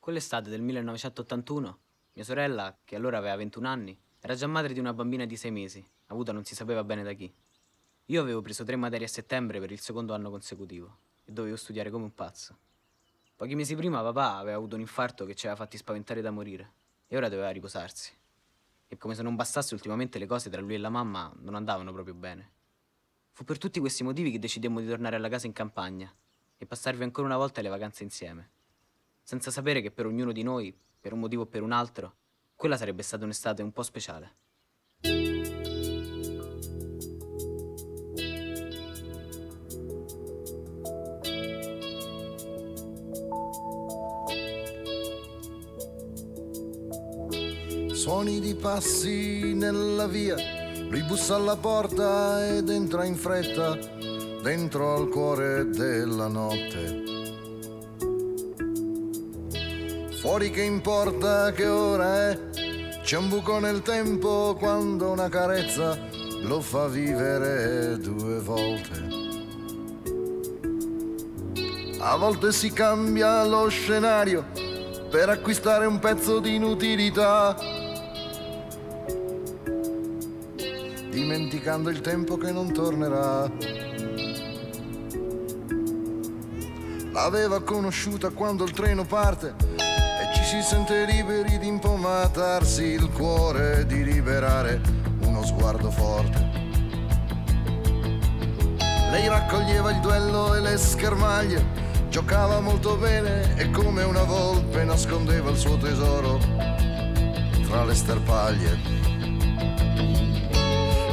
Quell'estate del 1981, mia sorella, che allora aveva 21 anni, era già madre di una bambina di 6 mesi, avuta non si sapeva bene da chi. Io avevo preso 3 materie a settembre per il secondo anno consecutivo e dovevo studiare come un pazzo. Pochi mesi prima papà aveva avuto un infarto che ci aveva fatti spaventare da morire e ora doveva riposarsi. E come se non bastasse, ultimamente le cose tra lui e la mamma non andavano proprio bene. Fu per tutti questi motivi che decidemmo di tornare alla casa in campagna e passarvi ancora una volta le vacanze insieme, senza sapere che per ognuno di noi, per un motivo o per un altro, quella sarebbe stata un'estate un po' speciale. Suoni di passi nella via, lui bussa alla porta ed entra in fretta, dentro al cuore della notte. Fuori che importa che ora è, c'è un buco nel tempo quando una carezza lo fa vivere 2 volte. A volte si cambia lo scenario per acquistare un pezzo di inutilità, dimenticando il tempo che non tornerà. L'aveva conosciuta quando il treno parte e ci si sente liberi di impomatarsi il cuore, di liberare uno sguardo forte. Lei raccoglieva il duello e le schermaglie, giocava molto bene e come una volpe nascondeva il suo tesoro tra le sterpaglie.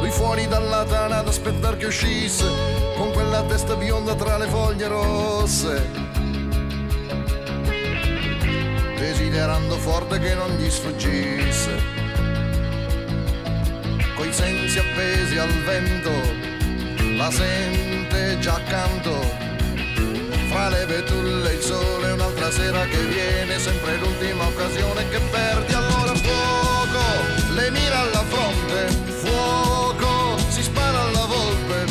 Fuori dalla tana ad aspettare che uscisse con quella testa bionda tra le foglie rosse, desiderando forte che non gli sfuggisse, coi sensi appesi al vento, la sente già accanto fra le betulle e il sole. Un'altra sera che viene, sempre l'ultima occasione che perdi. Allora fuoco, le mira alla fronte, fuoco, si spara alla volpe,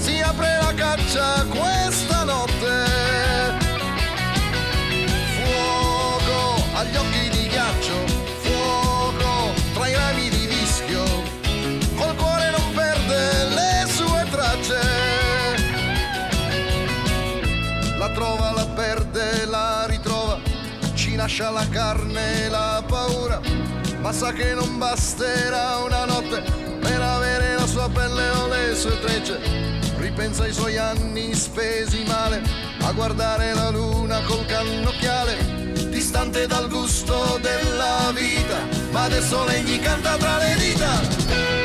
si apre la caccia questa notte. Fuoco agli occhi di ghiaccio, fuoco tra i rami di vischio, col cuore non perde le sue tracce. La trova, la perde, la ritrova, ci lascia la carne e la paura, ma sa che non basterà una notte per avere la sua pelle o le sue trecce. Ripensa ai suoi anni spesi male a guardare la luna col cannocchiale, distante dal gusto della vita, ma adesso lei gli canta tra le dita.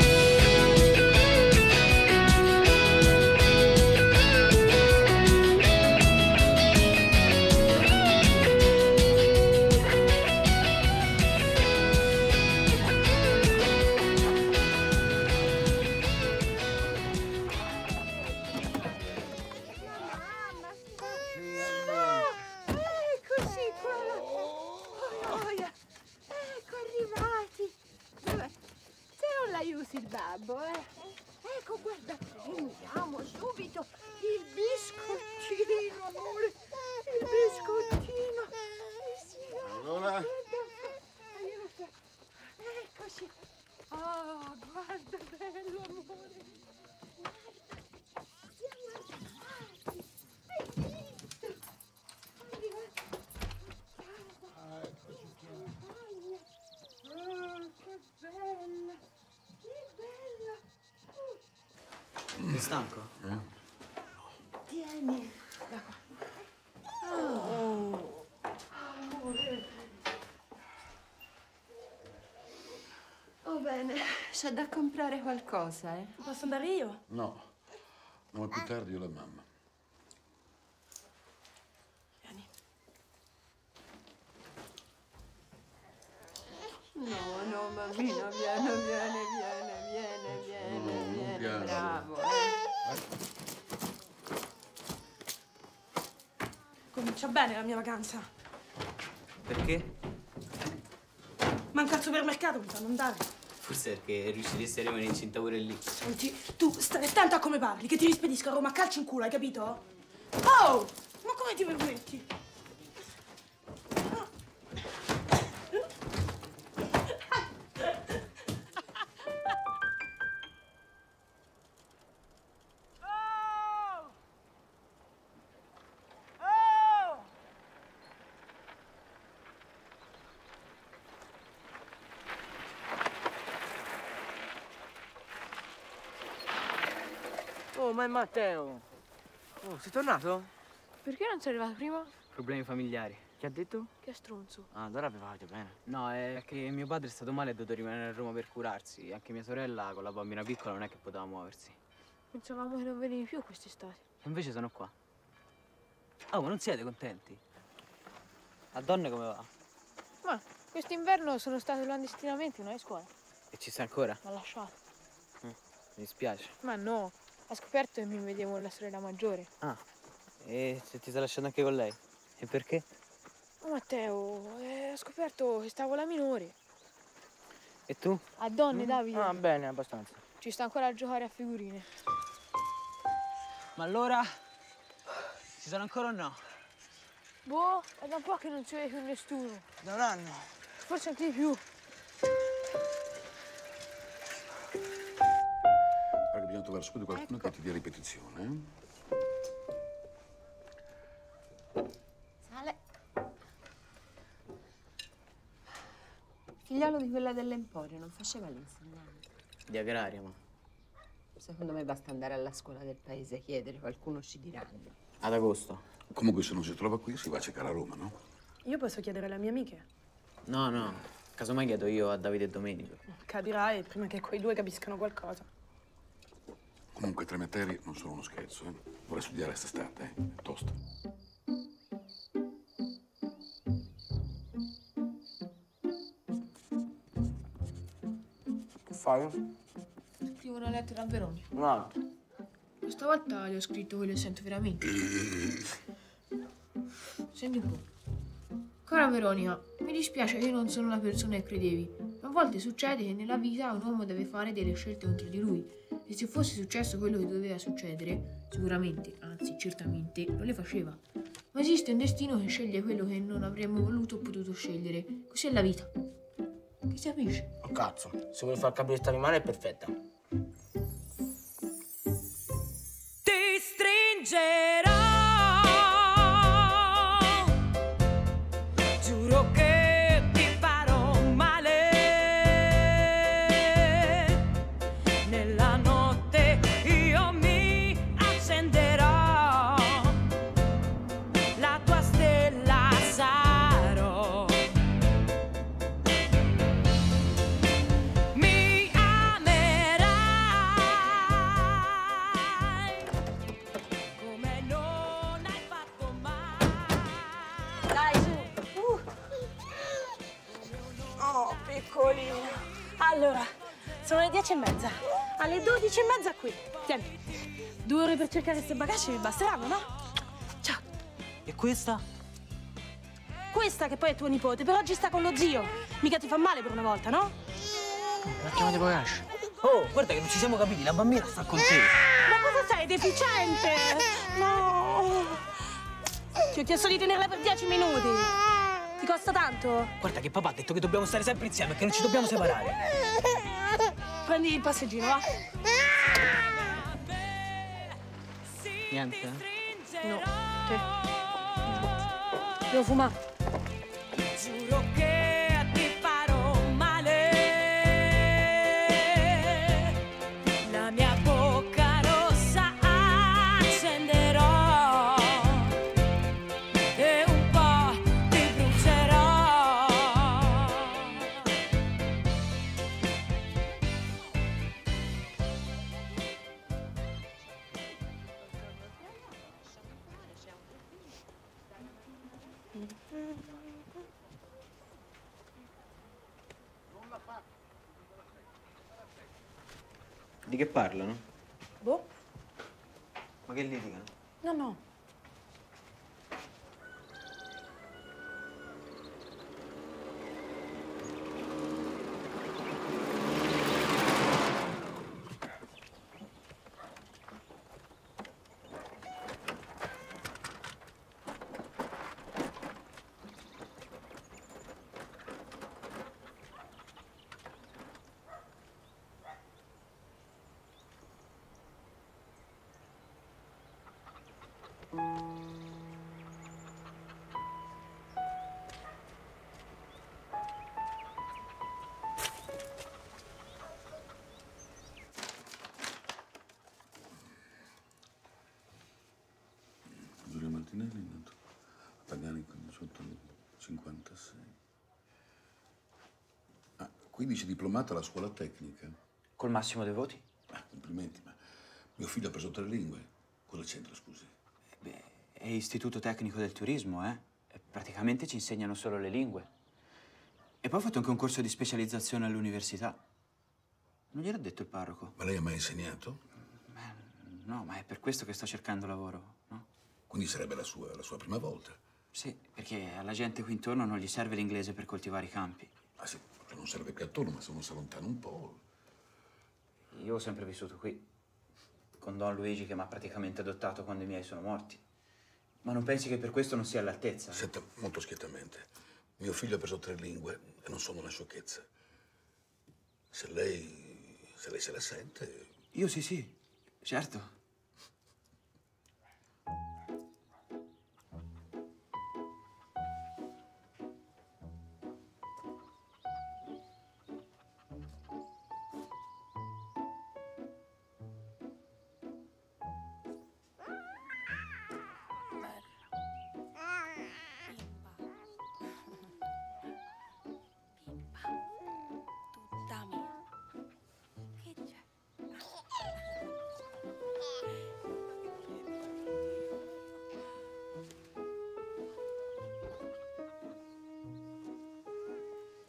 Ecco, guarda, prendiamo subito il biscottino, amore, il biscottino. Allora? Aiuto, eccoci. Oh, guarda, bello, amore. Guarda, siamo arrivati. Bellissimo. Guarda, eccoci qua. Oh, che bella. Sei stanco? No. Tieni, da qua. Oh, amore. Oh, bene, c'è da comprare qualcosa, eh? Posso andare io? No, ma più tardi io la mamma. Vieni. No, no, mammina, vieni, vieni, vieni. Bravo, eh. Comincia bene la mia vacanza. Perché? Manca il supermercato, mi fanno andare. Forse perché riusciresti a rimanere incinta pure lì. Senti, tu stai attento a come parli, che ti rispedisco a Roma a calci in culo, hai capito? Oh! Ma come ti permetti? No, Oh, ma è Matteo! Oh, sei tornato? Perché non sei arrivato prima? Problemi familiari. Che ha detto? Che è stronzo. Ah, allora avevate bene. No, è che mio padre è stato male e ha dovuto rimanere a Roma per curarsi. Anche mia sorella con la bambina piccola non è che poteva muoversi. Pensavamo che non venivi più quest'estate. E invece sono qua. Oh, ma non siete contenti? A donne come va? Ma quest'inverno sono stato clandestinamente in una scuola. E ci sei ancora? L'ha lasciato. Mi dispiace. Ma no, ha scoperto che mi vedevo con la sorella maggiore. Ah, e se ti sei lasciato anche con lei? E perché? Oh, Matteo, ha scoperto che stavo la minore. E tu? A donne, Davide. Ah, bene, abbastanza. Ci sta ancora a giocare a figurine. Ma allora, ci sono ancora o no? Boh, è da un po' che non ci vede più nessuno. Da un anno. Forse anche di più. Perché bisogna trovare subito qualcuno che ti dia ripetizione. Sale. Figliolo di quella dell'Emporio, non faceva l'insegnante. Di agraria, ma. Secondo me basta andare alla scuola del paese a chiedere, qualcuno ci dirà. Ad agosto. Comunque se non si trova qui si va a cercare a Roma, no? Io posso chiedere alle mie amiche? No, no. Casomai chiedo io a Davide e Domenico. Capirai prima che quei due capiscano qualcosa. Comunque tre materie non sono uno scherzo, eh. Vorrei studiare quest'estate, eh. È tosta. Che fai? Scrivo una lettera a Veronica. No. Questa volta gli ho scritto quello che sento veramente. Senti un po'. Cara Veronica, mi dispiace che io non sono la persona che credevi, ma a volte succede che nella vita un uomo deve fare delle scelte contro di lui e se fosse successo quello che doveva succedere, sicuramente, anzi certamente, non le faceva. Ma esiste un destino che sceglie quello che non avremmo voluto o potuto scegliere, così è la vita. Che si capisce? Ma cazzo, se vuoi far capire sta rimane è perfetta. Ti stringerò. Allora, sono le 10:30, alle 12:30 qui. Tieni, 2 ore per cercare queste bagaglie mi basteranno, no? Ciao. E questa? Questa che poi è tuo nipote, per oggi sta con lo zio. Mica ti fa male per una volta, no? La chiama di bagaglie. Oh, guarda che non ci siamo capiti, la bambina sta con te. Ma cosa sei, deficiente? No. Ti ho chiesto di tenerla per 10 minuti. Ti costa tanto? Guarda che papà ha detto che dobbiamo stare sempre insieme e che non ci dobbiamo separare. Prendi il passeggino, va. Niente? No. Te? No. Devo fumare. Giuro che ti farò male. La mia bocca rossa accenderò. Di che parlano? Boh. Ma che litigano? No, no. 15 diplomata alla scuola tecnica. Col massimo dei voti? Ah, complimenti, ma mio figlio ha preso 3 lingue. Cosa c'entra, scusi? Beh, è istituto tecnico del turismo, eh? Praticamente ci insegnano solo le lingue. E poi ho fatto anche un corso di specializzazione all'università. Non gliel'ha detto il parroco? Ma lei ha mai insegnato? Beh, no, ma è per questo che sto cercando lavoro, no? Quindi sarebbe la sua prima volta? Sì, perché alla gente qui intorno non gli serve l'inglese per coltivare i campi. Ah sì, non serve qui attorno, ma se uno si allontana un po'... Io ho sempre vissuto qui, con Don Luigi che mi ha praticamente adottato quando i miei sono morti. Ma non pensi che per questo non sia all'altezza? Senta, molto schiettamente, mio figlio ha preso 3 lingue e non sono una sciocchezza. Se lei se la sente... Io sì, sì, certo.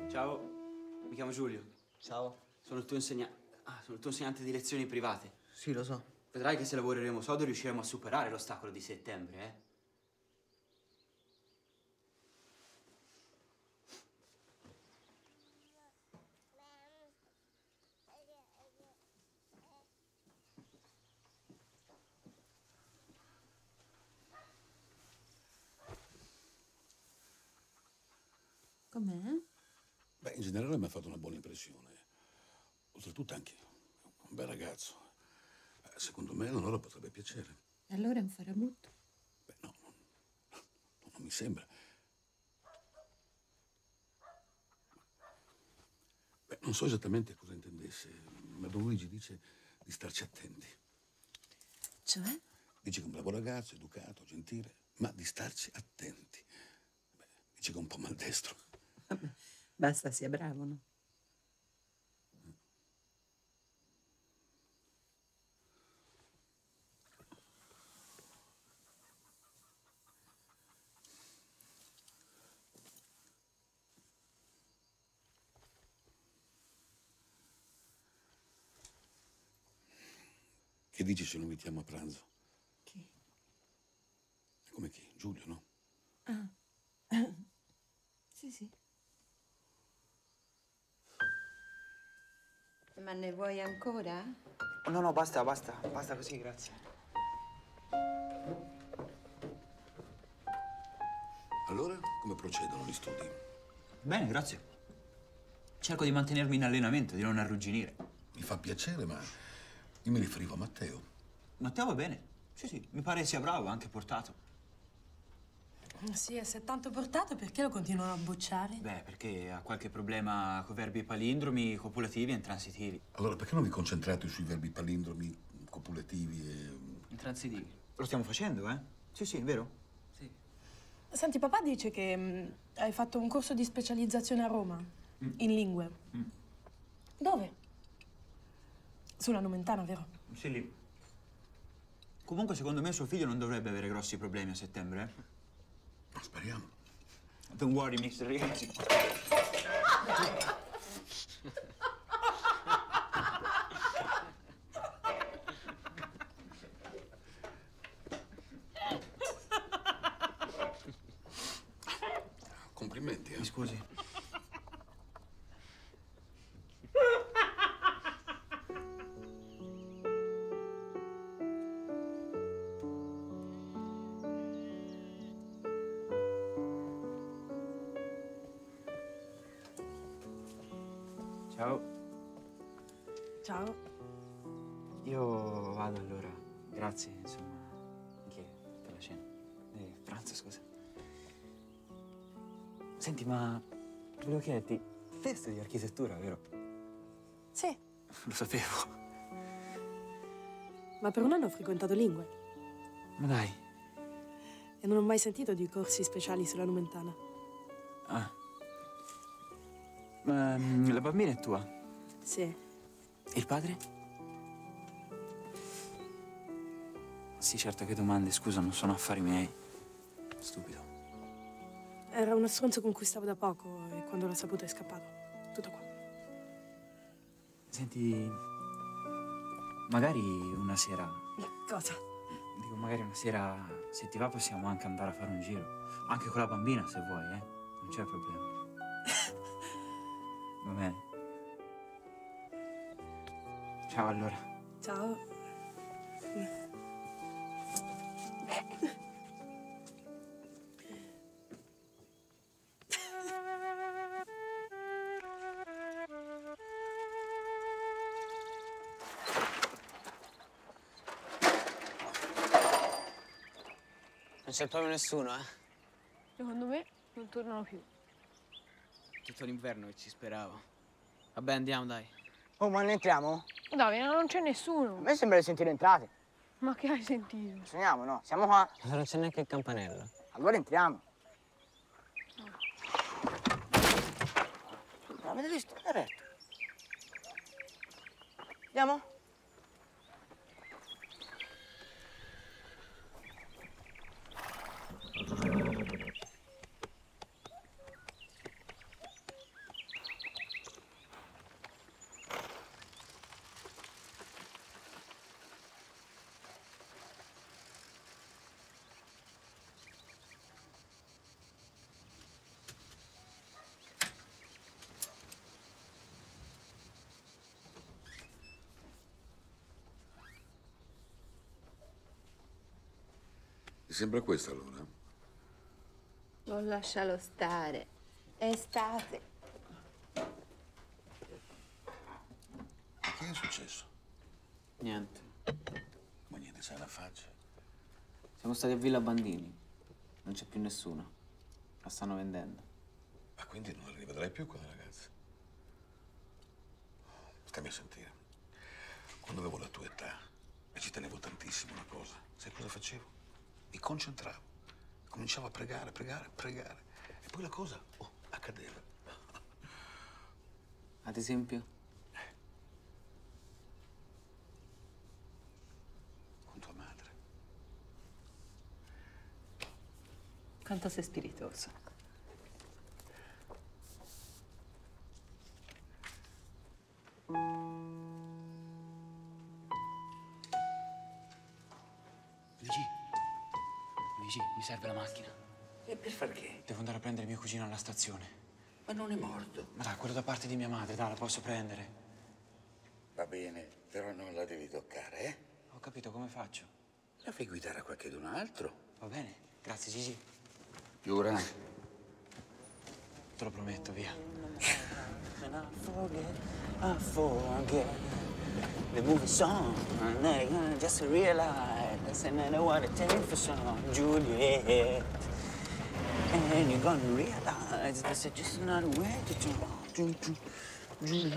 Ciao, mi chiamo Giulio. Ciao. Sono il tuo insegnante di lezioni private. Sì, lo so. Vedrai che se lavoreremo sodo riusciremo a superare l'ostacolo di settembre, eh? Com'è? Beh, in generale mi ha fatto una buona impressione. Oltretutto anche un bel ragazzo. Secondo me Eleonora potrebbe piacere. Allora è un farabutto? Beh, no, non mi sembra. Beh, non so esattamente cosa intendesse, ma Don Luigi dice di starci attenti. Cioè? Dice che è un bravo ragazzo, educato, gentile, ma di starci attenti. Beh, dice che è un po' maldestro. Vabbè. Basta sia bravo, no? Che dici se lo invitiamo a pranzo? Chi? Come chi? Giulio, no? Ah. Sì, sì. Ma ne vuoi ancora? No, no, basta così, grazie. Allora, come procedono gli studi? Bene, grazie. Cerco di mantenermi in allenamento, di non arrugginire. Mi fa piacere, ma io mi riferivo a Matteo. Matteo va bene? Sì, sì, mi pare sia bravo, anche portato. Sì, e se è tanto portato, perché lo continuano a bocciare? Beh, perché ha qualche problema con verbi palindromi, copulativi e intransitivi. Allora, perché non vi concentrate sui verbi palindromi, copulativi e... intransitivi? Lo stiamo facendo, eh? Sì, sì, è vero? Sì. Senti, papà dice che hai fatto un corso di specializzazione a Roma, in lingue. Dove? Sulla Nomentana, vero? Sì, lì. Comunque, secondo me, suo figlio non dovrebbe avere grossi problemi a settembre, eh? Speriamo. Don't worry, Mr. Rienzi. Complimenti, eh? Mi scusi. Ciao. Ciao. Io vado allora. Grazie, insomma, anche per la cena. Pranzo, scusa. Senti, ma volevo chiederti, te studi architettura, vero? Sì. Lo sapevo. Ma per un anno ho frequentato lingue. Ma dai. E non ho mai sentito di corsi speciali sulla Nomentana. Ah. La bambina è tua? Sì. E il padre? Sì, certo, che domande, scusa, non sono affari miei. Stupido. Era uno stronzo con cui stavo da poco e quando l'ho saputo è scappato. Tutto qua. Senti, magari una sera... Cosa? Dico, magari una sera, se ti va, possiamo anche andare a fare un giro. Anche con la bambina, se vuoi, eh. Non c'è problema. Va bene. Ciao, allora. Ciao. Non c'è proprio nessuno, eh? Secondo me non tornano più. Tutto l'inverno che ci speravo. Vabbè, andiamo, dai. Oh, ma ne entriamo? Davide, non c'è nessuno. A me sembra di sentire entrate. Ma che hai sentito? Suoniamo, no? Siamo qua. Ma non c'è neanche il campanello. Allora entriamo. No. L'avete visto? È retto. Andiamo? Ti sembra questa allora? Non lascialo stare. È estate. Ma che è successo? Niente. Ma niente, sai la faccia. Siamo stati a Villa Bandini. Non c'è più nessuno. La stanno vendendo. Ma quindi non la rivedrai più quella ragazza? Stammi a sentire. Quando avevo la tua età, e ci tenevo tantissimo una cosa, sai cosa facevo? Mi concentravo, cominciavo a pregare, pregare, pregare e poi la cosa, oh, accadeva. Ad esempio? Con tua madre. Quanto sei spiritoso. Mi serve la macchina. E per far che? Devo andare a prendere mio cugino alla stazione. Ma non è morto. Ma dai, quello da parte di mia madre, dai, la posso prendere. Va bene, però non la devi toccare, eh? Ho capito, come faccio? La fai guidare a qualchedun altro. Va bene, grazie Gigi. Giura? Te lo prometto, via. The movie song, and they're gonna just realize, and I know what it takes for some Juliet. And you're gonna realize this is just not a way to talk to Juliet.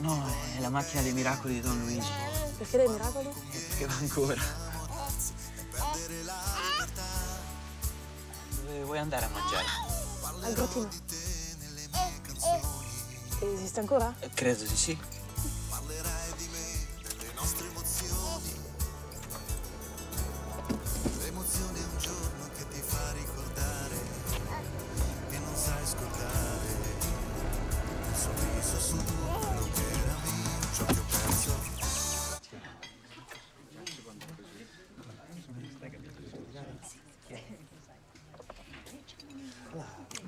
No, è la macchina dei miracoli di Don Luigi. Perché dei miracoli? Perché va ancora. Dove vuoi andare a mangiare? Al grottino. Esiste ancora? Credo di sì. Parlerai di me, delle nostre emozioni. Le emozioni un giorno che ti fa ricordare che non sai scordare il sorriso suo.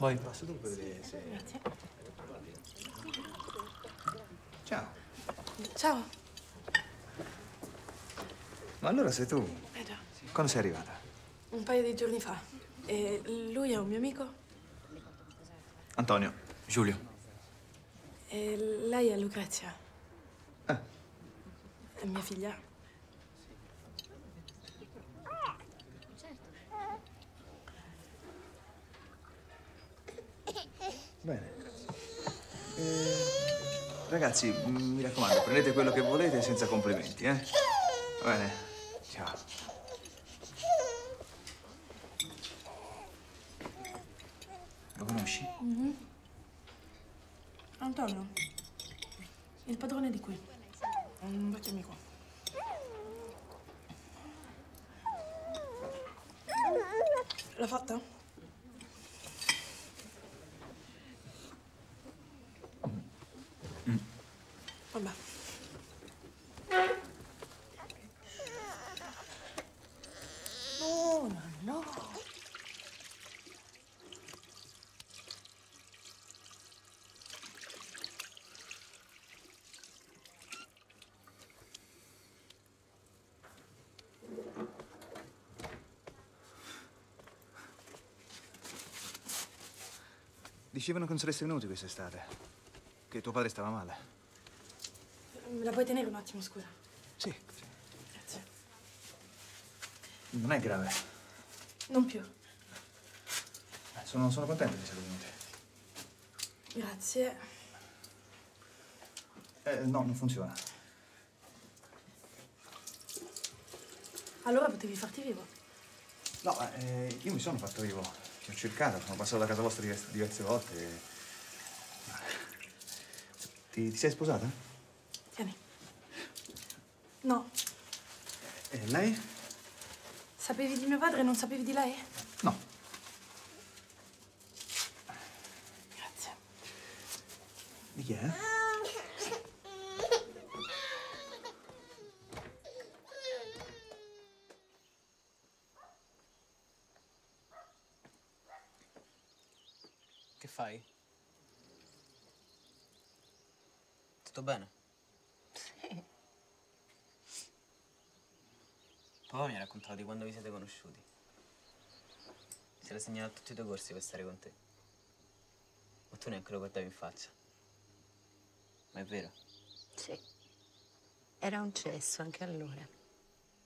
Poi. Passo tu per vedere se... Grazie. Ciao. Ciao. Ma allora sei tu? Eh già. Quando sei arrivata? Un paio di giorni fa. E lui è un mio amico? Antonio. Giulio. E lei è Lucrezia? È mia figlia. Bene. Ragazzi, mi raccomando, prendete quello che volete senza complimenti, eh? Va bene. Ciao. Lo conosci? Mm-hmm. Antonio, il padrone di qui. Un vecchio amico. L'ha fatta? Vabbè. No, no, no. Dicevano che non saresti venuti quest'estate, che tuo padre stava male. Me la puoi tenere un attimo, scusa? Sì. Grazie. Non è grave. Non più. Sono contento che siate venuti. Grazie. No, non funziona. Allora potevi farti vivo. No, io mi sono fatto vivo. Ti ho cercato, sono passato da casa vostra diverse volte. E... Ti sei sposata? No. E lei? Sapevi di mio padre e non sapevi di lei? No. Grazie. Di chi è? Che fai? Tutto bene? Papà mi ha raccontato di quando vi siete conosciuti. Si era segnato a tutti i tuoi corsi per stare con te. Ma tu neanche lo guardavi in faccia. Ma è vero? Sì. Era un cesso anche allora.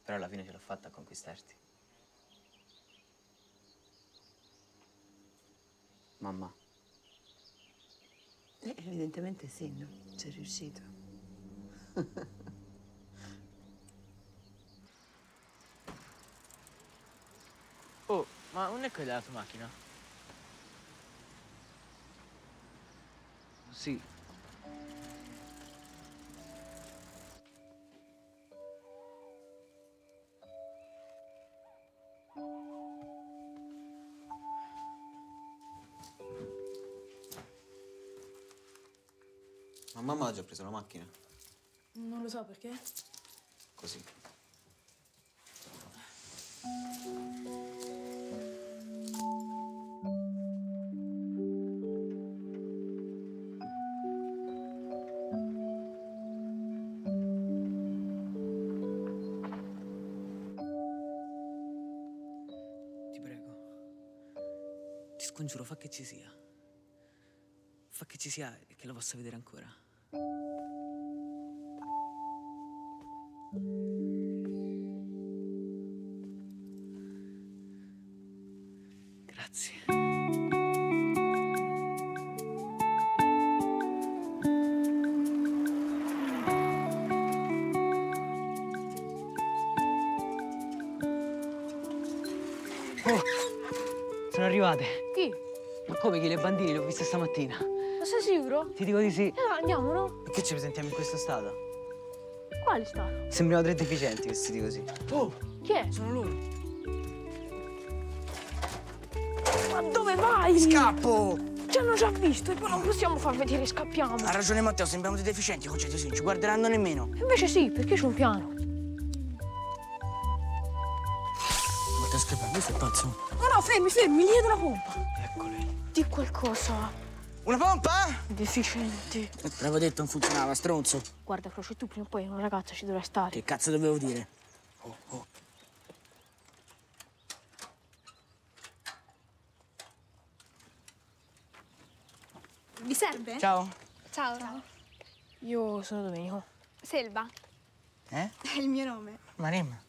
Però alla fine ce l'ho fatta a conquistarti. Mamma. Evidentemente sì, no? C'è riuscito. Oh, ma non è quella della tua macchina? Sì. Ma mamma ha già preso la macchina? Non lo so perché. Così. Congiuro, fa che ci sia. Fa che ci sia e che la possa vedere ancora. Grazie. Oh, sono arrivate. Ma come che le bandini le ho viste stamattina? Ma sei sicuro? Ti dico di sì. Allora andiamo, no? Perché ci presentiamo in questo stato? Quale stato? Sembriamo tre deficienti vestiti così. Oh! Chi è? Sono loro. Ma dove vai? Scappo! Ci hanno già visto e poi non possiamo far vedere, scappiamo. Ha ragione Matteo, sembriamo dei deficienti, concetto sì, non ci guarderanno nemmeno. Invece sì, perché c'è un piano. state scherzando, sei pazzo? No, fermi, fermi, lì è una pompa. Eccoli. Di qualcosa. Una pompa? Deficienti. Te l'avevo detto, non funzionava, stronzo. Guarda, Croce, tu prima o poi una ragazza ci dovrà stare. Che cazzo dovevo dire? Oh, oh. Vi serve? Ciao. Ciao. Ciao. Io sono Domenico. Selva. Eh? È il mio nome. Maremma.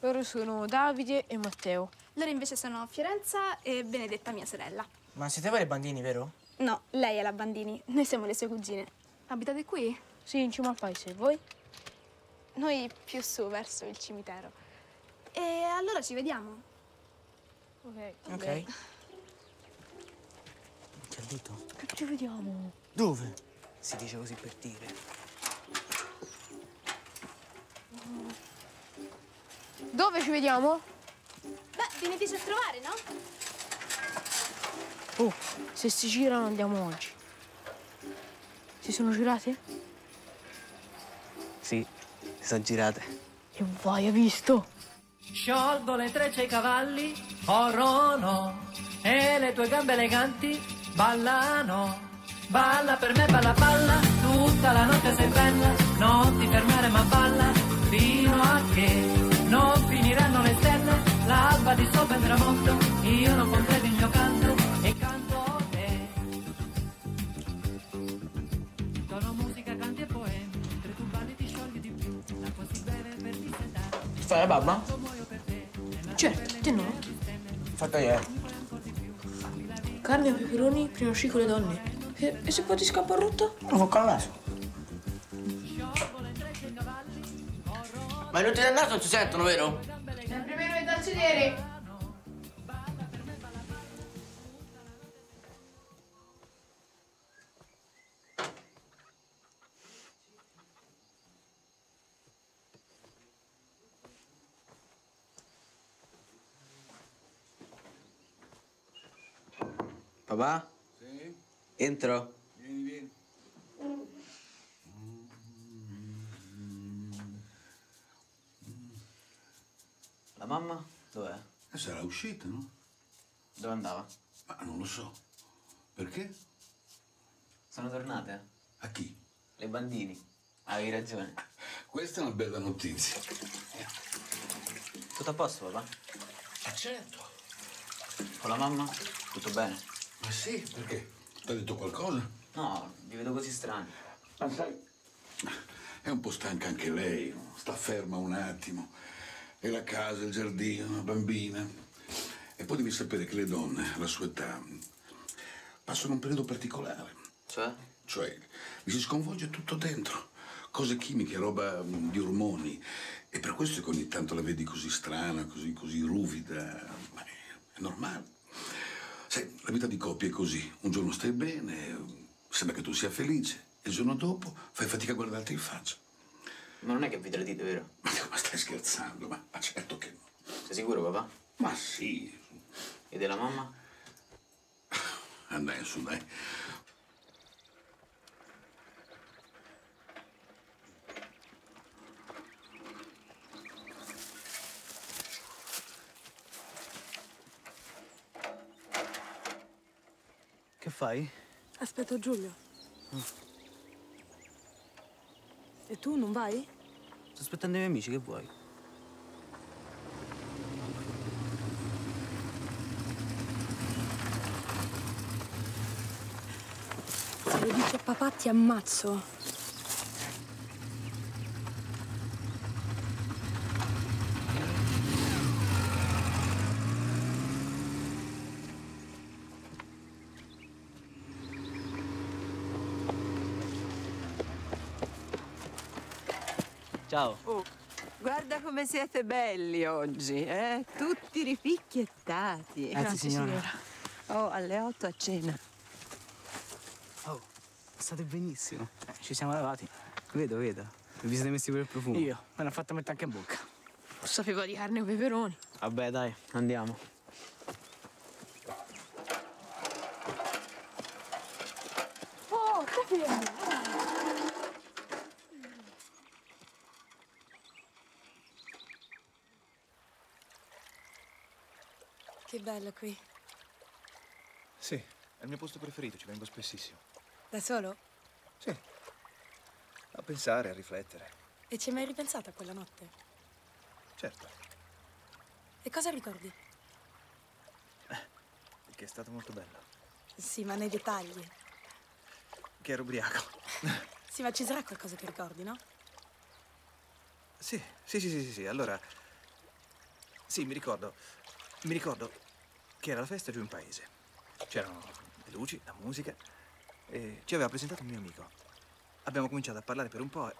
Loro sono Davide e Matteo. Loro invece sono Fiorenza e Benedetta, mia sorella. Ma siete voi le Bandini, vero? No, lei è la Bandini. Noi siamo le sue cugine. Abitate qui? Sì, in cima al paese. Voi? Noi più su, verso il cimitero. E allora ci vediamo. Ok. Ok. Dito. Che ci vediamo? Dove? Si dice così per dire. Dove ci vediamo? Beh, veniteci a trovare, no? Oh, se si girano andiamo oggi. Si sono girate? Sì, si sono girate. E vai, hai visto? Sciolgo le trecce ai cavalli, orrono, e le tue gambe eleganti ballano, balla per me, balla, balla, tutta la notte sei bella, non ti fermare ma balla, fino a che non finiranno le stelle, l'alba di sopra il tramonto, io non completo il mio canto e canto a te. Sono musica, canti e poemi, tre tu balli ti sciogli di più, l'acqua si beve per dissetare. Fai la babba? Certo, te no. Fatta ieri. Carne, peperoni, prima uscì con le donne. E se poi ti scappa rotta? Lo fa con il naso. Ma i rotti del naso non si sentono, vero? Sempre meno è da sedere. Papà? Sì? Entro? Vieni, vieni. La mamma? Dov'è? Sarà uscita, no? Dove andava? Ma non lo so. Perché? Sono tornate. A chi? Le Bandini. Avevi ragione. Questa è una bella notizia. Tutto a posto, papà? Ma certo. Con la mamma? Tutto bene? Ma sì, perché? Ti ha detto qualcosa? No, vi vedo così strani. Ma sai, è un po' stanca anche lei, sta ferma un attimo. E la casa, il giardino, la bambina. E poi devi sapere che le donne, alla sua età, passano un periodo particolare. Cioè? Cioè, vi si sconvolge tutto dentro. Cose chimiche, roba di ormoni. E per questo che ogni tanto la vedi così strana, così ruvida. Ma è normale. Sai, la vita di coppia è così. Un giorno stai bene, sembra che tu sia felice, e il giorno dopo fai fatica a guardarti in faccia. Ma non è che vi tradite, vero? Ma stai scherzando, ma certo che no. Sei sicuro, papà? Ma sì. E della mamma? Andai su, dai. Che fai? Aspetto Giulio. E tu non vai? Sto aspettando i miei amici, che vuoi? Se lo dici a papà ti ammazzo. Ciao. Oh, guarda come siete belli oggi, eh? Tutti ripicchiettati. Grazie, signora. Oh, alle 8 a cena. Oh, state benissimo. Ci siamo lavati. Vedo. Vi siete messi pure il profumo. Io, me l'ha fatta mettere anche in bocca. Non sapevo di carne o peperoni. Vabbè, dai, andiamo. Oh, capito. Che bello qui. Sì, è il mio posto preferito, ci vengo spessissimo. Da solo? Sì. A pensare, a riflettere. E ci hai mai ripensato a quella notte? Certo. E cosa ricordi? Che è stato molto bello. Sì, ma nei dettagli. Che ero ubriaco. Sì, ma ci sarà qualcosa che ricordi, no? Sì. Allora... Sì, mi ricordo che era la festa giù in paese. C'erano le luci, la musica e ci aveva presentato un mio amico. Abbiamo cominciato a parlare per un po'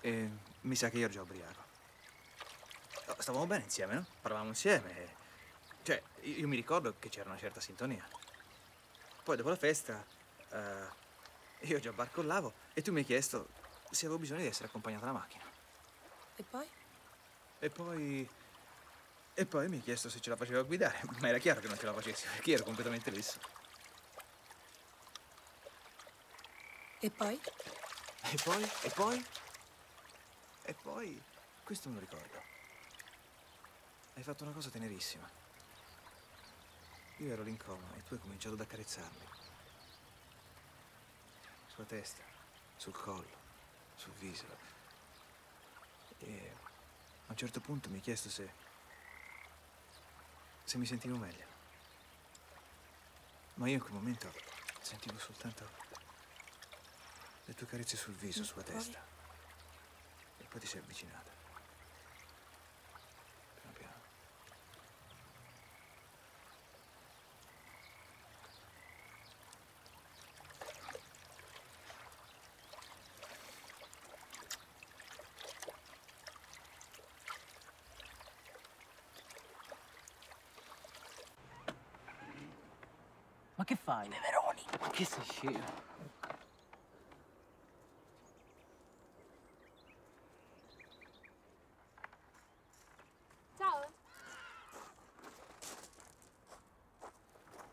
e mi sa che io ero già ubriaco. Stavamo bene insieme, no? Parlavamo insieme. Cioè, io mi ricordo che c'era una certa sintonia. Poi dopo la festa io già barcollavo e tu mi hai chiesto se avevo bisogno di essere accompagnato alla macchina. E poi? E poi mi hai chiesto se ce la facevo a guidare, ma era chiaro che non ce la facessi, perché ero completamente lesso. E poi? Questo me lo ricordo. Hai fatto una cosa tenerissima. Io ero lì in coma e tu hai cominciato ad accarezzarmi. Sulla testa, sul collo, sul viso. E a un certo punto mi hai chiesto se mi sentivo meglio. Ma io in quel momento sentivo soltanto le tue carezze sul viso, sulla testa. E poi ti sei avvicinata. Piano piano. Ma che fai? Le Veronica! Ma che sei scemo? Ciao!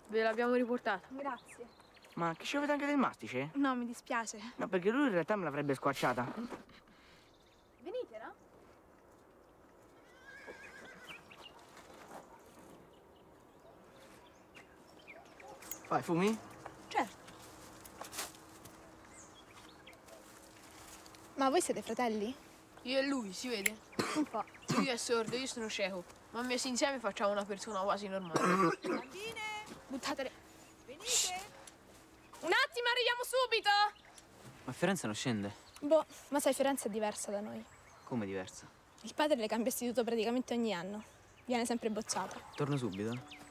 Ve l'abbiamo riportata. Grazie. Ma che ci avete anche del mastice? No, mi dispiace. No, perché lui in realtà me l'avrebbe squarciata. Venite, no? Vai, fumi? Certo. Ma voi siete fratelli? Io e lui, si vede? Un po'. Lui è sordo, io sono cieco. Ma messi insieme facciamo una persona quasi normale. Bambine! Buttatele. Venite! Shh. Un attimo, arriviamo subito! Ma Fiorenza non scende? Boh, ma sai, Fiorenza è diversa da noi. Come diversa? Il padre le cambia istituto praticamente ogni anno. Viene sempre bocciato. Torno subito.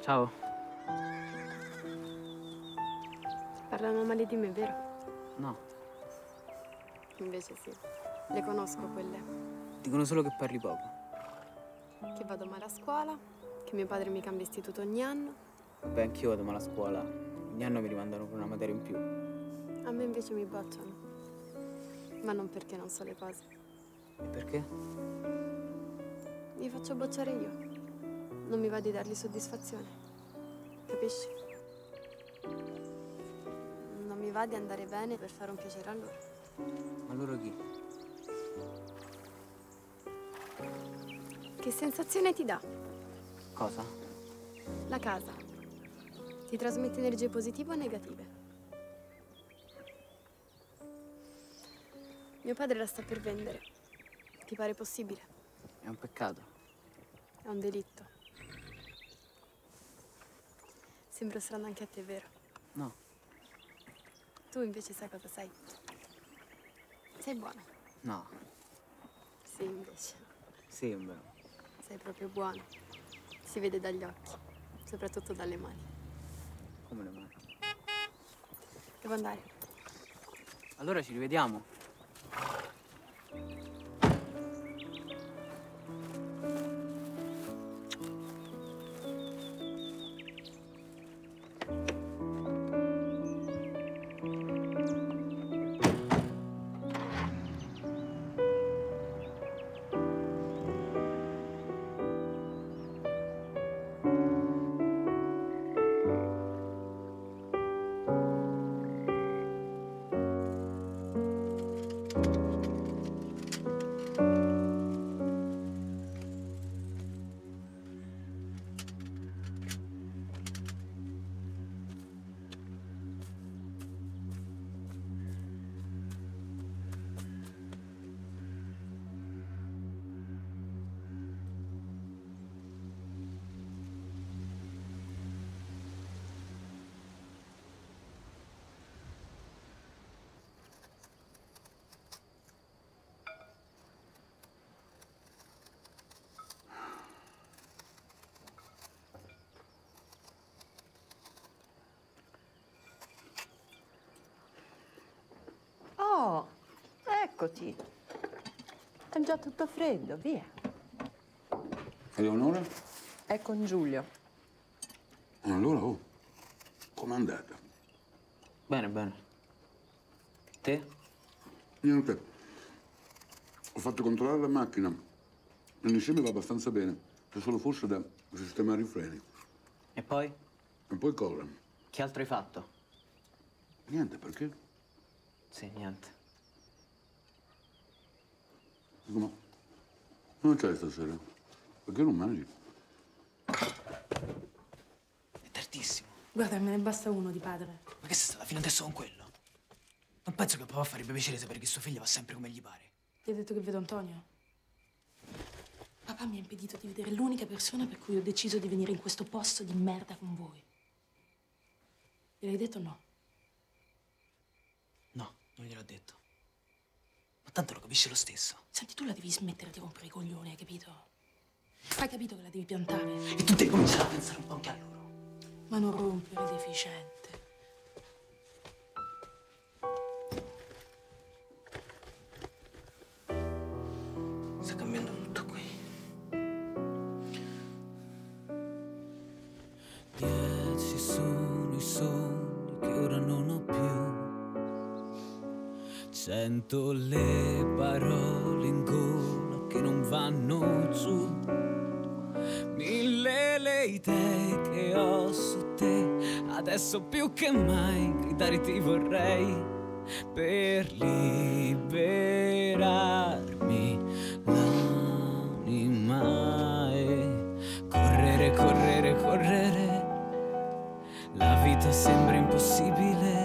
Ciao. Parlano male di me, vero? No. Invece sì. Le conosco quelle. Dicono solo che parli poco. Che vado male a scuola, che mio padre mi cambia istituto ogni anno. Beh, anch'io vado male a scuola. Ogni anno mi rimandano con una materia in più. A me invece mi bocciano. Ma non perché non so le cose. E perché? Mi faccio bocciare io. Non mi va di dargli soddisfazione, capisci? Non mi va di andare bene per fare un piacere a loro. Ma loro chi? Che sensazione ti dà? Cosa? La casa. Ti trasmette energie positive o negative? Mio padre la sta per vendere. Ti pare possibile? È un peccato. È un delitto. Sembra strano anche a te, vero? No. Tu invece sai cosa sei? Sei buono. No. Sì, invece. Sembra. Sei proprio buono. Si vede dagli occhi, soprattutto dalle mani. Come le mani? Devo andare. Allora ci rivediamo. Eccoti. È già tutto freddo, via. Eleonora? È con Giulio. Allora, oh, com'è andata? Bene, bene. Te? Niente. Ho fatto controllare la macchina. Non insieme va abbastanza bene. C'è solo forse da sistemare i freni. E poi? E poi cosa? Che altro hai fatto? Niente, perché? Sì, niente. Dico, ma come c'hai stasera? Perché non mangi? È tardissimo. Guarda, me ne basta uno di padre. Ma che sei stata fino adesso con quello? Non penso che papà farebbe piacere sapere che suo figlio va sempre come gli pare. Ti ha detto che vedo Antonio? Papà mi ha impedito di vedere l'unica persona per cui ho deciso di venire in questo posto di merda con voi. Gliel'hai detto o no? No, non gliel'ho detto. Ma tanto lo capisce lo stesso. Senti, tu la devi smettere di rompere i coglioni, hai capito? Hai capito che la devi piantare? E tu devi cominciare a pensare un po' anche a loro. Ma non rompere, deficiente. Sta cambiando tutto qui. Dieci sono i sogni che ora non ho più. 100 le parole in gola che non vanno giù. 1000 le idee che ho su te. Adesso più che mai gridare ti vorrei per liberarmi l'anima e correre, correre, correre. La vita sembra impossibile.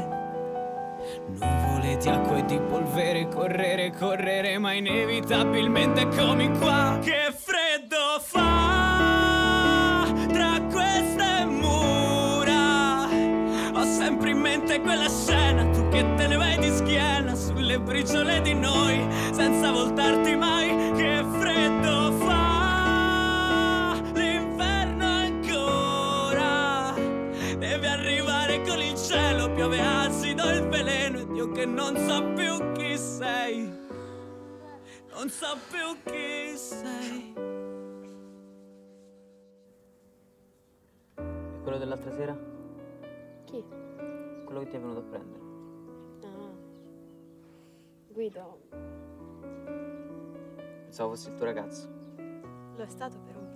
Nuvole di acqua e di polvere, correre, correre, ma inevitabilmente eccomi qua. Che freddo fa tra queste mura. Ho sempre in mente quella scena, tu che te ne vai di schiena sulle briciole di noi, senza voltarti mai. Che freddo fa l'inferno ancora. Deve arrivare con il cielo, piove acido il veleno. Ed io che non so più chi sei, non so più chi sei. E quello dell'altra sera? Chi? Quello che ti è venuto a prendere. Ah, Guido. Pensavo fosse il tuo ragazzo. Lo è stato per un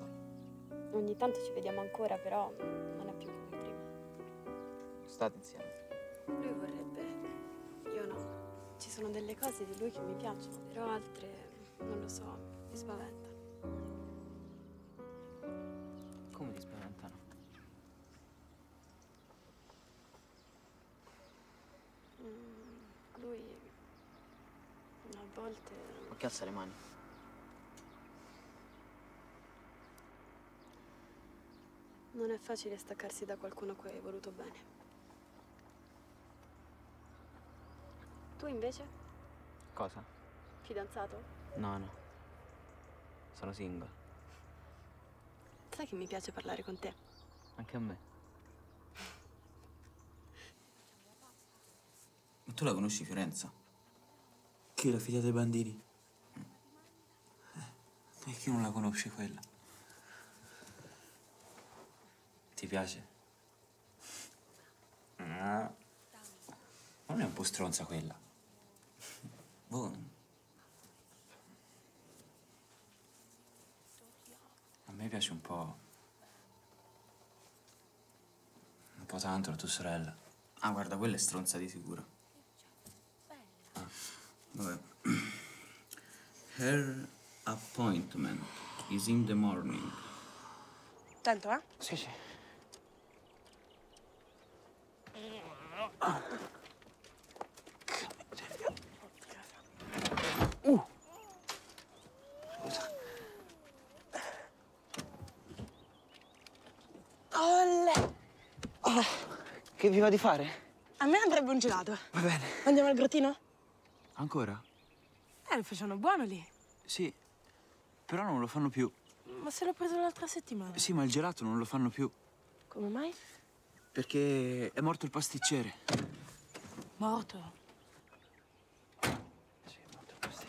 po'. Ogni tanto ci vediamo ancora, però non è più come prima. State insieme. Lui vorrebbe, io no. Ci sono delle cose di lui che mi piacciono, però altre, non lo so, mi spaventano. Come ti spaventano? Lui a volte... Ma che alza le mani? Non è facile staccarsi da qualcuno a cui hai voluto bene. Tu invece? Cosa? Fidanzato? No, no. Sono single. Sai che mi piace parlare con te? Anche a me. Ma tu la conosci Fiorenza? Chi? La figlia dei Bandini? E chi non la conosce quella? Ti piace? Ma non è un po' stronza quella? Boh. A me piace un po'. Un po' tanto la tua sorella. Ah, guarda, quella è stronza di sicuro. Ah, vabbè. Her appointment is in the morning. Tanto, eh? Sì, sì. Ah. Scusa. Olle! Oh, che vi va di fare? A me andrebbe un gelato. Va bene. Andiamo al grottino? Ancora? Lo facevano buono lì. Sì, però non lo fanno più. Ma se l'ho preso l'altra settimana. Sì, ma il gelato non lo fanno più. Come mai? Perché è morto il pasticcere. Morto? Sì, è morto il pasticcere.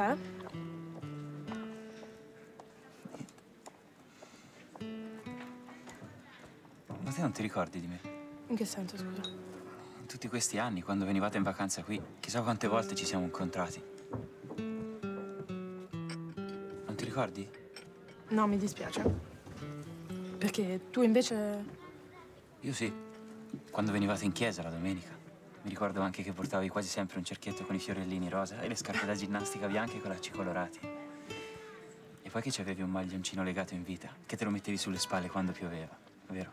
C'è? Ma te non ti ricordi di me? In che senso, scusa? In tutti questi anni, quando venivate in vacanza qui, chissà quante volte ci siamo incontrati. Non ti ricordi? No, mi dispiace. Perché tu invece... Io sì. Quando venivate in chiesa la domenica. Mi ricordo anche che portavi quasi sempre un cerchietto con i fiorellini rosa e le scarpe da ginnastica bianche e colacci colorati. E poi che ci avevi un maglioncino legato in vita, che te lo mettevi sulle spalle quando pioveva, vero?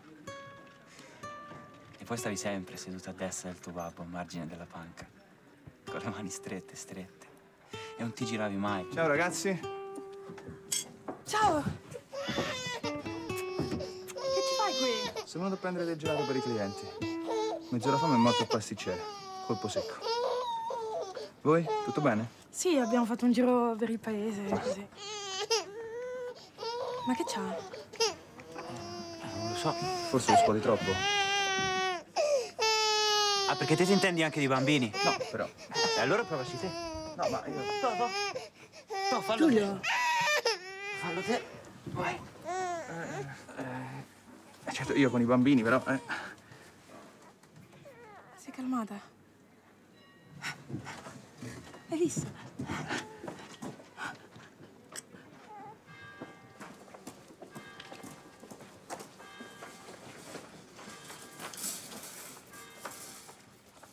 E poi stavi sempre seduta a destra del tuo babbo, a margine della panca, con le mani strette, strette. E non ti giravi mai. Ciao ragazzi. Ciao. Che ci fai qui? Sono venuto a prendere del gelato per i clienti. Mezz'ora fa mi è morto il pasticcere, colpo secco. Voi, tutto bene? Sì, abbiamo fatto un giro per il paese, così. Ma che c'ha? Non lo so. Forse lo scuoti troppo. Ah, perché te ti intendi anche di bambini? No, però. E allora provaci te. No, ma io... No, fallo Giulio. Te. Fallo te. Vai. Certo, io con i bambini, però... Calmata. Hai visto?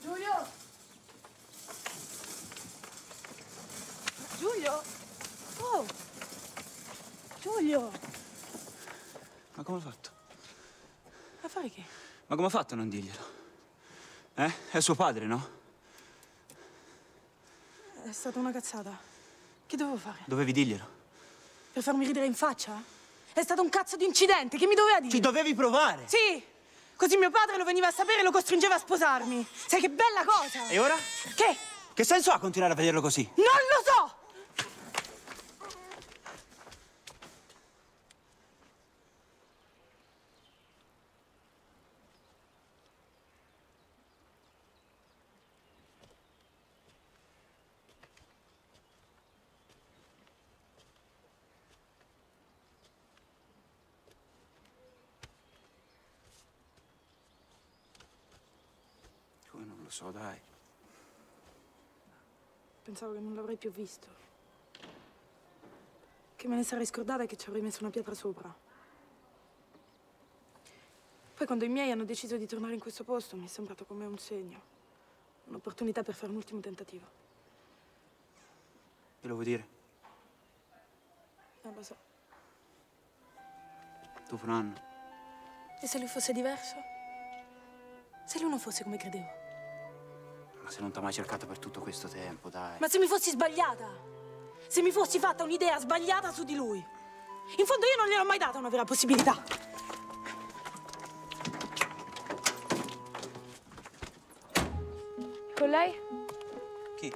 Giulio! Giulio! Oh! Giulio! Ma come ho fatto? A fare che? Ma come ho fatto a non dirglielo? È suo padre, no? È stata una cazzata. Che dovevo fare? Dovevi dirglielo. Per farmi ridere in faccia? È stato un cazzo di incidente, che mi doveva dire? Ci dovevi provare! Sì! Così mio padre lo veniva a sapere e lo costringeva a sposarmi. Sai che bella cosa! E ora? Che? Che senso ha continuare a vederlo così? Non lo so! So, dai. Pensavo che non l'avrei più visto. Che me ne sarei scordata e che ci avrei messo una pietra sopra. Poi quando i miei hanno deciso di tornare in questo posto mi è sembrato come un segno. Un'opportunità per fare un ultimo tentativo. Te lo vuoi dire? Non lo so. Tu fra un anno. E se lui fosse diverso? Se lui non fosse come credevo? Ma se non t'ha mai cercato per tutto questo tempo, dai. Ma se mi fossi sbagliata? Se mi fossi fatta un'idea sbagliata su di lui? In fondo io non gliel'ho mai data una vera possibilità. Con lei? Chi?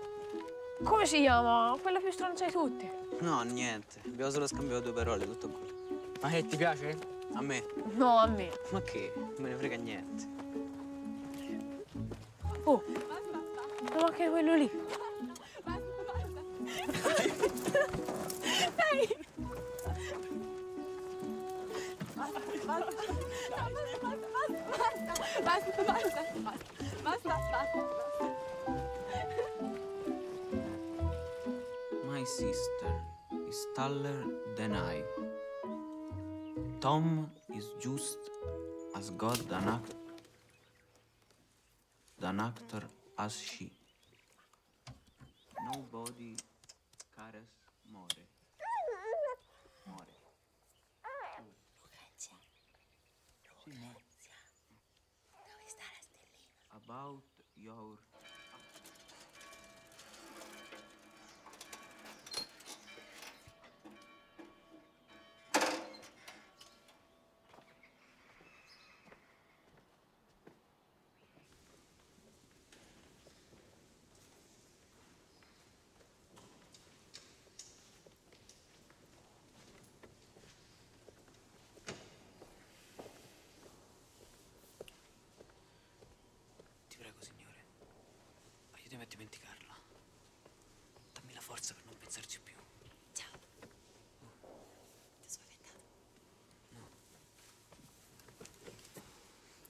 Come si chiama? Quella più stronza di tutti. No, niente. Abbiamo solo scambiato due parole, tutto quello. Ma che ti piace? A me? No, a me. Ma che? Non me ne frega niente. Oh! Ma che quello lì? Basta. Dai! Basta. My sister is taller than I. Tom is just as good an actor as she. Nobody cares more. Lucrezia. Lucrezia. Dove sta la stellina? About your... Signore, aiutami a dimenticarla. Dammi la forza per non pensarci più. Ciao. Ti ho spaventato. No.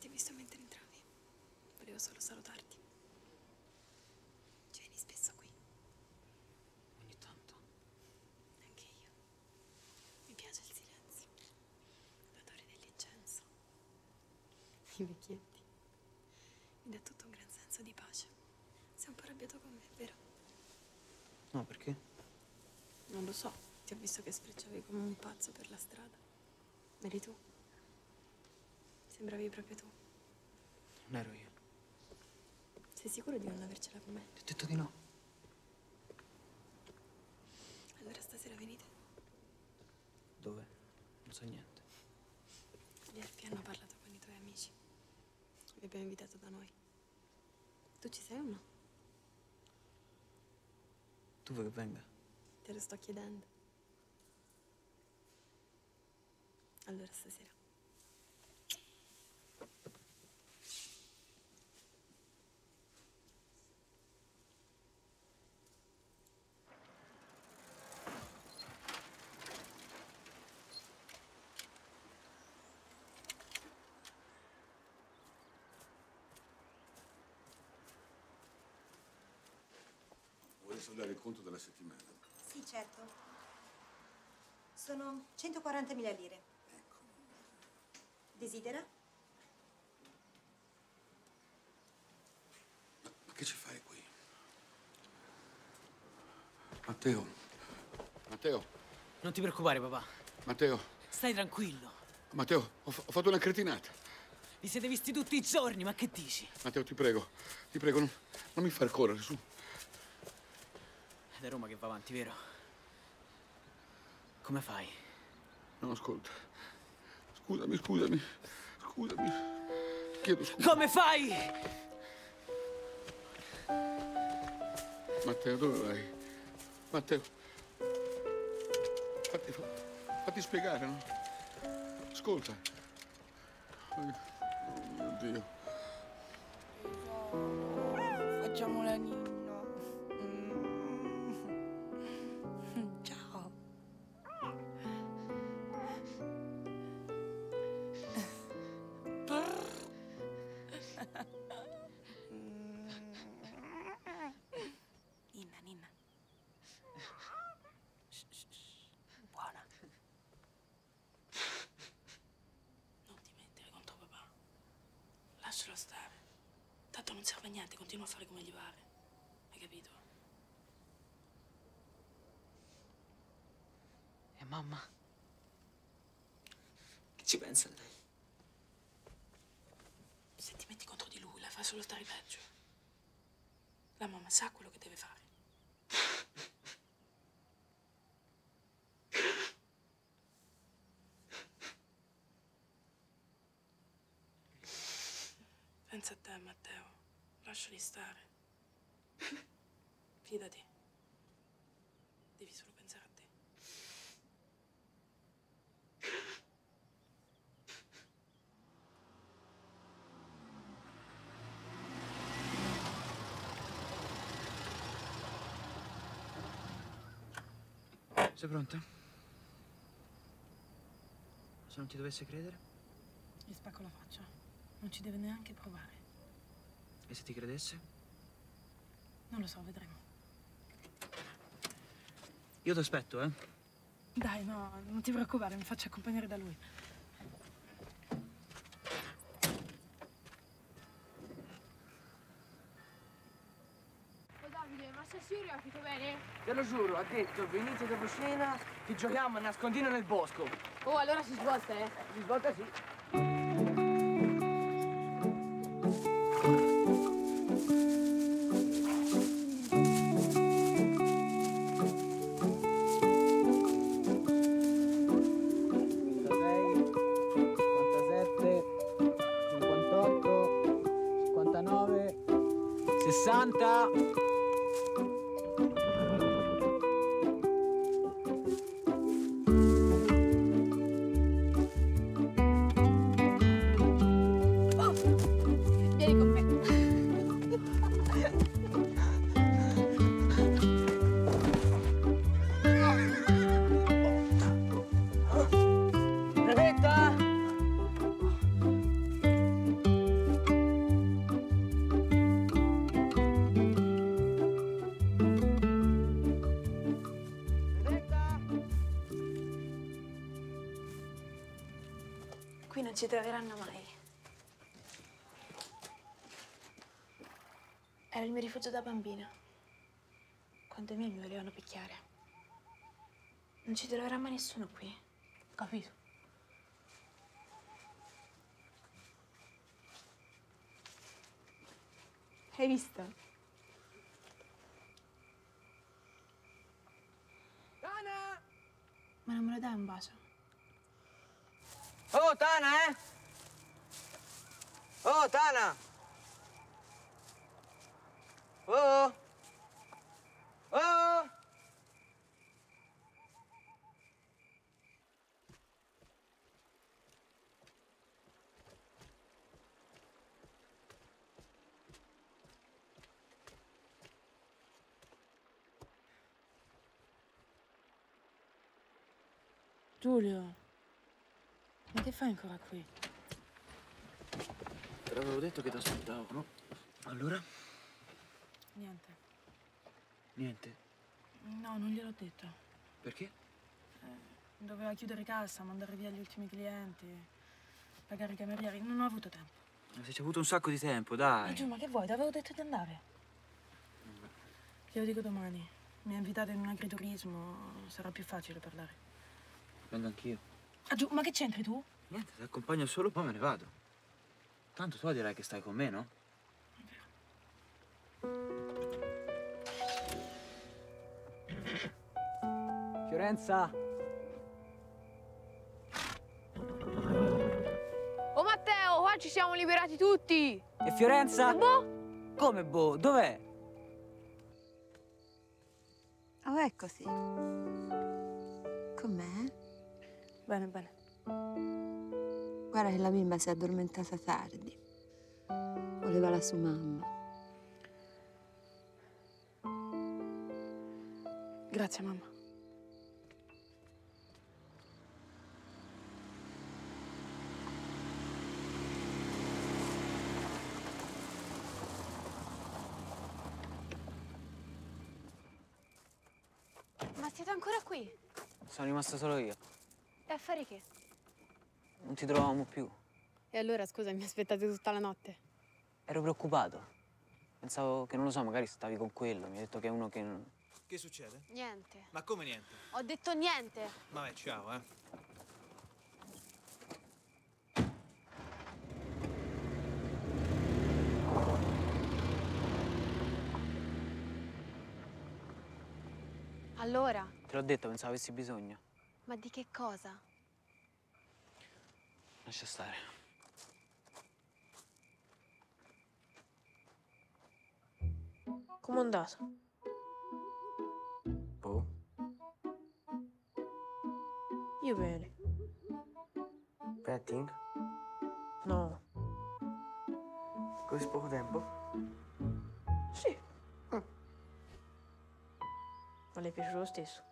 Ti ho visto mentre entravi. Volevo solo salutarti. Ci vieni spesso qui? Ogni tanto. Anche io. Mi piace il silenzio. L'odore dell'incenso. I vecchietti. Mi dà tutto un gran senso di pace. Sei un po' arrabbiato con me, vero? No, perché? Non lo so. Ti ho visto che sfrecciavi come un pazzo per la strada. Eri tu. Sembravi proprio tu. Non ero io. Sei sicuro di non avercela con me? Ti ho detto di no. Allora stasera venite. Dove? Non so niente. Lì al piano ho parlato con i tuoi amici. Vi abbiamo invitato da noi. Tu ci sei o no? Tu vuoi che venga? Te lo sto chiedendo. Allora, stasera. Dare il conto della settimana? Sì, certo. Sono 140.000 lire. Ecco. Desidera? Ma che ci fai qui? Matteo. Matteo. Non ti preoccupare, papà. Matteo. Stai tranquillo. Matteo, ho fatto una cretinata. Vi siete visti tutti i giorni, ma che dici? Matteo, ti prego, non mi far correre, su. È da Roma che va avanti, vero? Come fai? No, ascolta. Scusami. Chiedo scusa. Come fai? Matteo, dove vai? Matteo. Fatti spiegare, no? Ascolta. Oh mio Dio. Facciamo la ninna. Continua a fare come gli pare, hai capito? E mamma? Che ci pensa lei? Se ti metti contro di lui, la fai solo stare peggio. La mamma sa quello che deve fare. Pensa a te, Matteo. Lasciali stare. Fidati. Devi solo pensare a te. Sei pronta? Se non ti dovesse credere? Gli spacco la faccia. Non ci deve neanche provare. E se ti credesse? Non lo so, vedremo. Io ti aspetto, eh? Dai, no, non ti preoccupare, mi faccio accompagnare da lui. Oh Davide, ma stasera ha fatto bene? Te lo giuro, ha detto, venite dopo cena, ti giochiamo a nascondino nel bosco. Oh, allora si svolta, eh? Si svolta, sì. non ci troveranno mai. Era il mio rifugio da bambina. Quando i miei mi volevano picchiare. Non ci troverà mai nessuno qui. Capito? Hai visto? Tana! Ma non me lo dai un bacio? Oh, Tana, eh? Oh, Tana! Oh! Oh! Giulio, ma che fai ancora qui? Te l'avevo detto che ti aspettavo, no? Allora? Niente. Niente? No, non gliel'ho detto. Perché? Doveva chiudere cassa, mandare via gli ultimi clienti, pagare i camerieri. Non ho avuto tempo. Ma se ci hai avuto un sacco di tempo, dai. Ma Giulio, ma che vuoi? Ti avevo detto di andare. Glielo dico domani. Mi ha invitato in un agriturismo, sarà più facile parlare. Vengo anch'io. Ah, giù, ma che c'entri tu? Niente, ti accompagno solo, poi me ne vado. Tanto tu dirai che stai con me, no? Fiorenza! Oh Matteo, qua ci siamo liberati tutti! E Fiorenza? Boh! Come boh? Dov'è? Oh, è così. Com'è? Bene, bene. Guarda che la bimba si è addormentata tardi. Voleva la sua mamma. Grazie, mamma. Ma siete ancora qui? Sono rimasto solo io. E a fare che? Non ti trovavamo più. E allora, scusa, mi aspettate tutta la notte? Ero preoccupato. Pensavo che, non lo so, magari stavi con quello. Mi ha detto che è uno che non... Che succede? Niente. Ma come niente? Ho detto niente. Vabbè, ciao, eh. Allora? Te l'ho detto, pensavo avessi bisogno. Ma di che cosa? Lascia stare. Com'è andato? Boh. Io bene. Petting? No. Così poco tempo? Sì. Ma le è piaciuto lo stesso.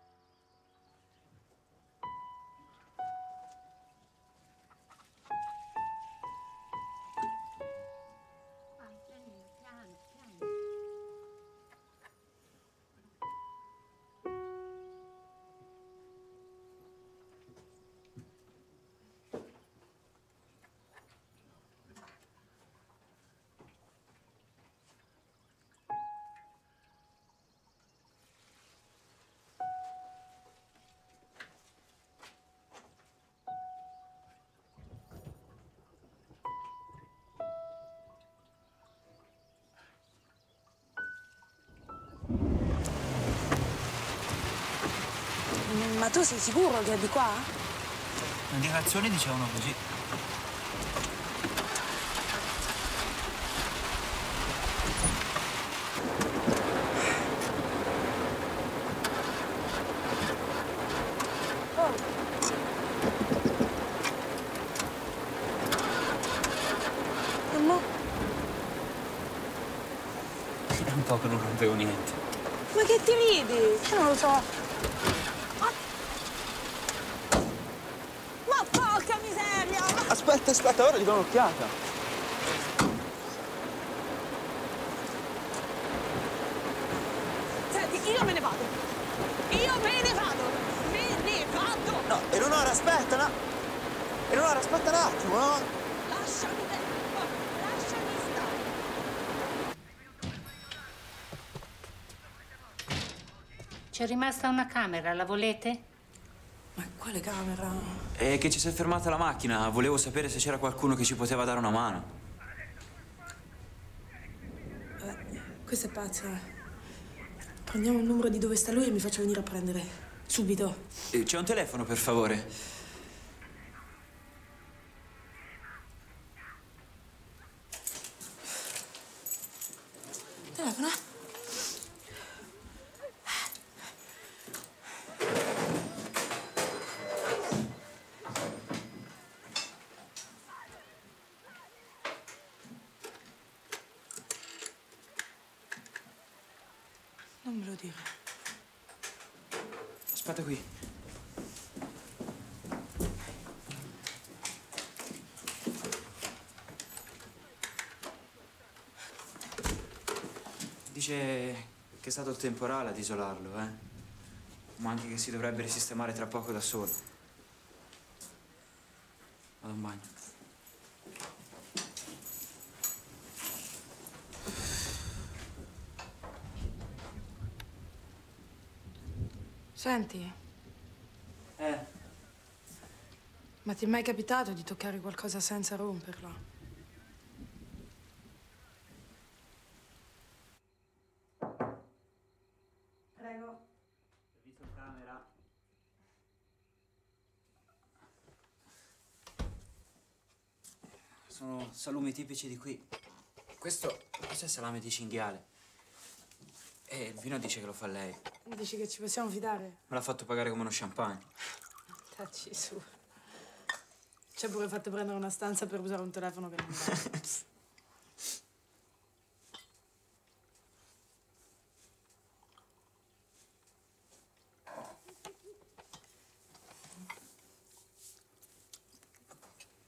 Ma tu sei sicuro che è di qua? Le indicazioni dicevano così. Oh. E mo? È un po' che non rompevo niente. Ma che ti vedi? Io non lo so. Aspetta, aspetta, ora gli do un'occhiata. Senti, io me ne vado. Io me ne vado. Me ne vado. No, Eleonora, aspetta, no. Eleonora, aspetta un attimo, no? Lasciami tempo, lasciami stare. C'è rimasta una camera, la volete? Ma quale camera? È che ci si è fermata la macchina, volevo sapere se c'era qualcuno che ci poteva dare una mano. Questo è pazzo, Prendiamo il numero di dove sta lui e mi faccio venire a prendere. Subito. C'è un telefono, per favore? Telefono? Non me lo dire. Aspetta qui. Dice che è stato il temporale ad isolarlo, eh? Ma anche che si dovrebbe risistemare tra poco da solo. Vado in bagno. Senti? Ma ti è mai capitato di toccare qualcosa senza romperlo? Prego. Servizio camera. Sono salumi tipici di qui. Questo è salame di cinghiale. E il vino dice che lo fa lei. Dici che ci possiamo fidare? Me l'ha fatto pagare come uno champagne. Tacci su. Ci ha pure fatto prendere una stanza per usare un telefono che non va.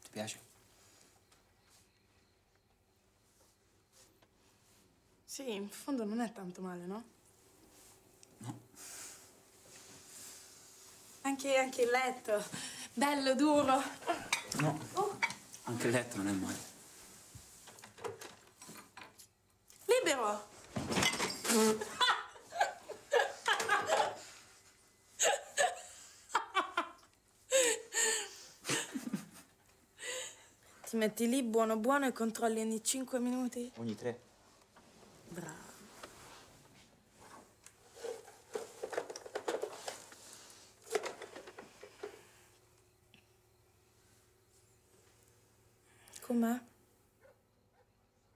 Ti piace? Sì, in fondo non è tanto male, no? Anche il letto, bello duro. No, anche il letto non è male. Libero! Ti metti lì buono buono e controlli ogni 5 minuti? Ogni 3. Bravo. Com'è?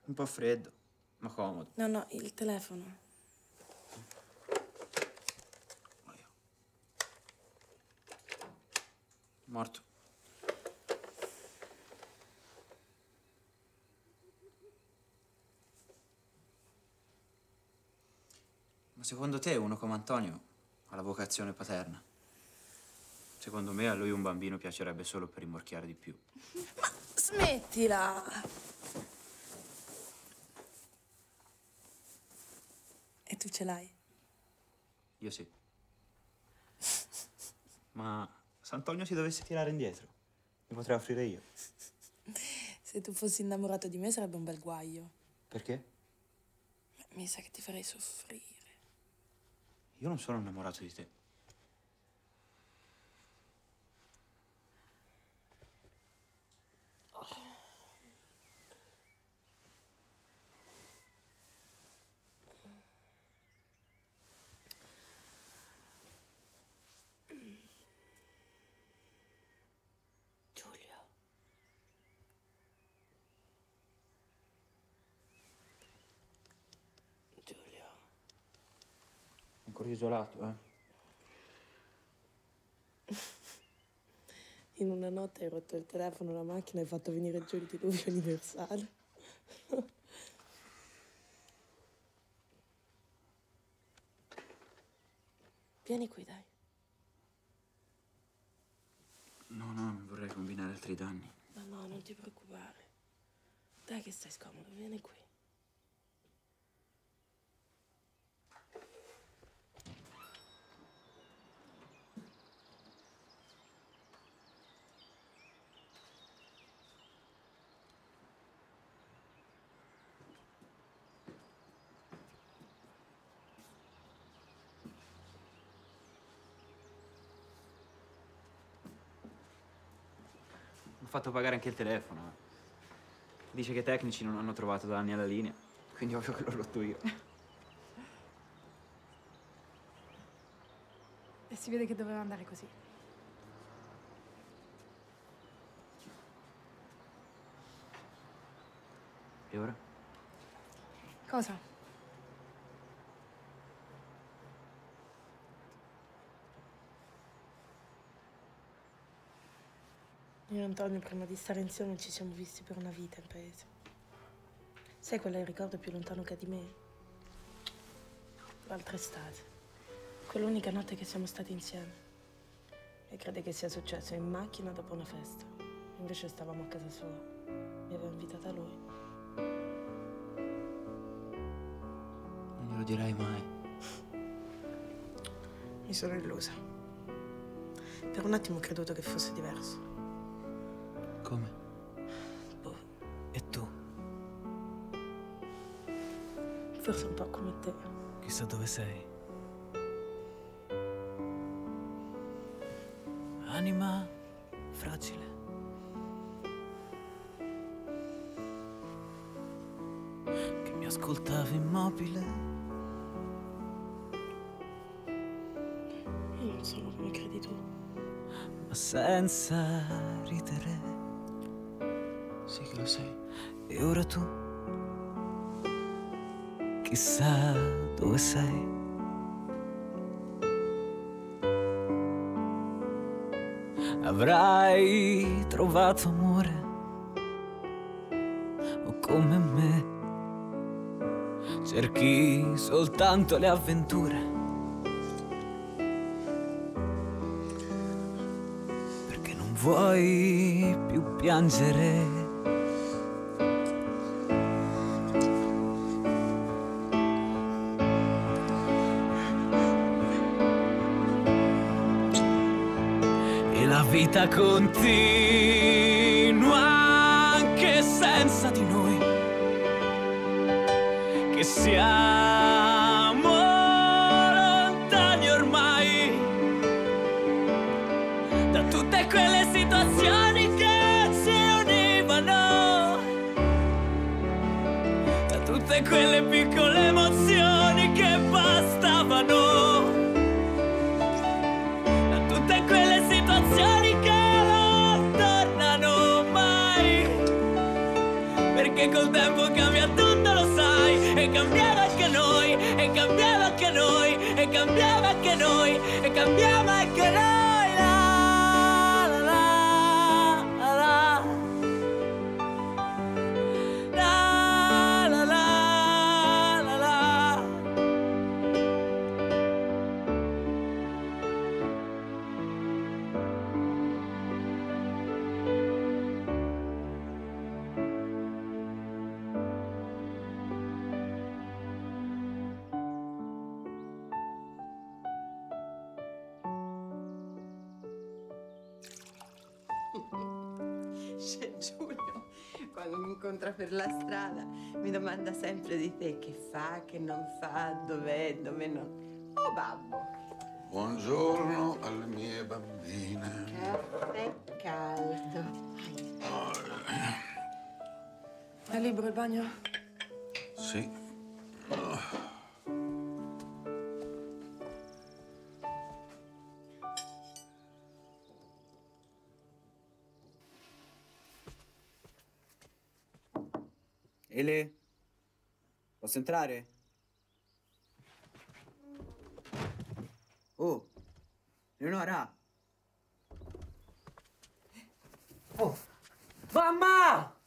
Un po' freddo, ma comodo. No, il telefono. Morto. Ma secondo te uno come Antonio ha la vocazione paterna? Secondo me a lui un bambino piacerebbe solo per rimorchiare di più. Smettila! E tu ce l'hai? Io sì. Ma se Antonio si dovesse tirare indietro, mi potrei offrire io. Se tu fossi innamorato di me sarebbe un bel guaio. Perché? Mi sa che ti farei soffrire. Io non sono innamorato di te. Ancora isolato, eh? In una notte hai rotto il telefono, la macchina e hai fatto venire giù il diluvio universale. Vieni qui, dai. No, mi vorrei combinare altri danni. Ma no, non ti preoccupare. Dai che stai scomodo, vieni qui. fatto pagare anche il telefono. Dice che i tecnici non hanno trovato danni alla linea, quindi ovvio che l'ho rotto io. E si vede che doveva andare così. E ora? Cosa? Io e Antonio, prima di stare insieme, ci siamo visti per una vita in paese. Sai qual è il ricordo più lontano che ha di me? L'altra estate. Quell'unica notte che siamo stati insieme. E crede che sia successo in macchina dopo una festa. Invece stavamo a casa sua. Mi aveva invitata lui. Non lo dirai mai. Mi sono illusa. Per un attimo ho creduto che fosse diverso. Come? Boh. E tu? Forse un po' come te. Chissà dove sei. Anima fragile. Che mi ascoltava immobile. Sono come credi tu, ma senza ridere. Sì che lo sei. E ora tu? Chissà dove sei. Avrai trovato amore, o come me cerchi soltanto le avventure. Vuoi più piangere? E la vita continua anche senza di noi, che siamo lontani ormai da tutte quelle situazioni che ci univano, da tutte quelle piccole emozioni che bastavano, da tutte quelle situazioni che non tornano mai, perché col tempo cambia tutto, lo sai, e cambiamo anche noi, e cambiamo anche noi, e cambiamo anche noi, e cambiamo anche noi. Giulio, quando mi incontra per la strada, mi domanda sempre di te, che fa, che non fa, dov'è, dove non... Oh, babbo! Buongiorno alle mie bambine. Caffè caldo. Oh. È libero il bagno? Sì. Oh. Ele, posso entrare? Oh, Eleonora! Oh, mamma!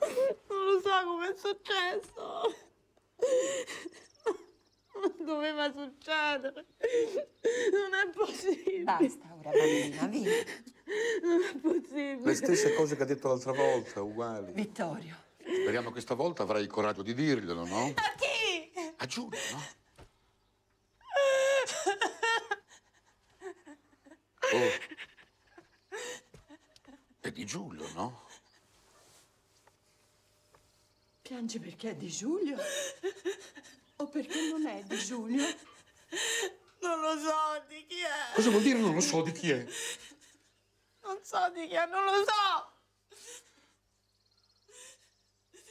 Non lo so come è successo. Non doveva succedere. Non è possibile. Basta ora, bambina, via. Non è possibile. Le stesse cose che ha detto l'altra volta, uguali. Vittorio. Speriamo che stavolta avrai il coraggio di dirglielo, no? A chi? A Giulio, no? Oh. È di Giulio, no? Piangi perché è di Giulio? O perché non è di Giulio? Non lo so di chi è. Cosa vuol dire non lo so di chi è? Non so so di chi è, non lo so!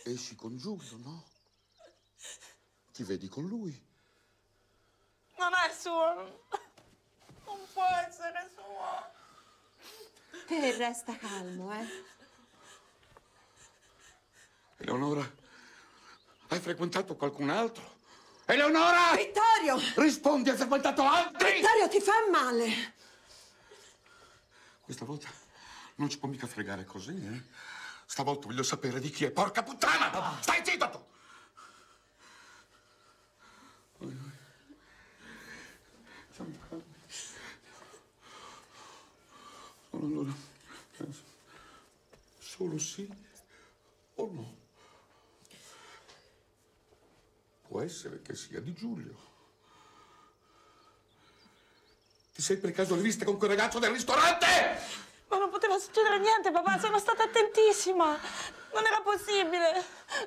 Esci con Giulio, no? Ti vedi con lui? Non è suo, non può essere suo. Te resta calmo, eh? Eleonora, hai frequentato qualcun altro? Eleonora! Vittorio! Rispondi, hai frequentato altri! Vittorio, ti fa male! Questa volta non ci può mica fregare così, eh? Stavolta voglio sapere di chi è, porca puttana! Ah. Stai zitto tu! Siamo calmi. Allora, solo sì o no? Può essere che sia di Giulio. Ti sei per caso rivista con quel ragazzo del ristorante? Ma non poteva succedere niente, papà, sono stata attentissima. Non era possibile.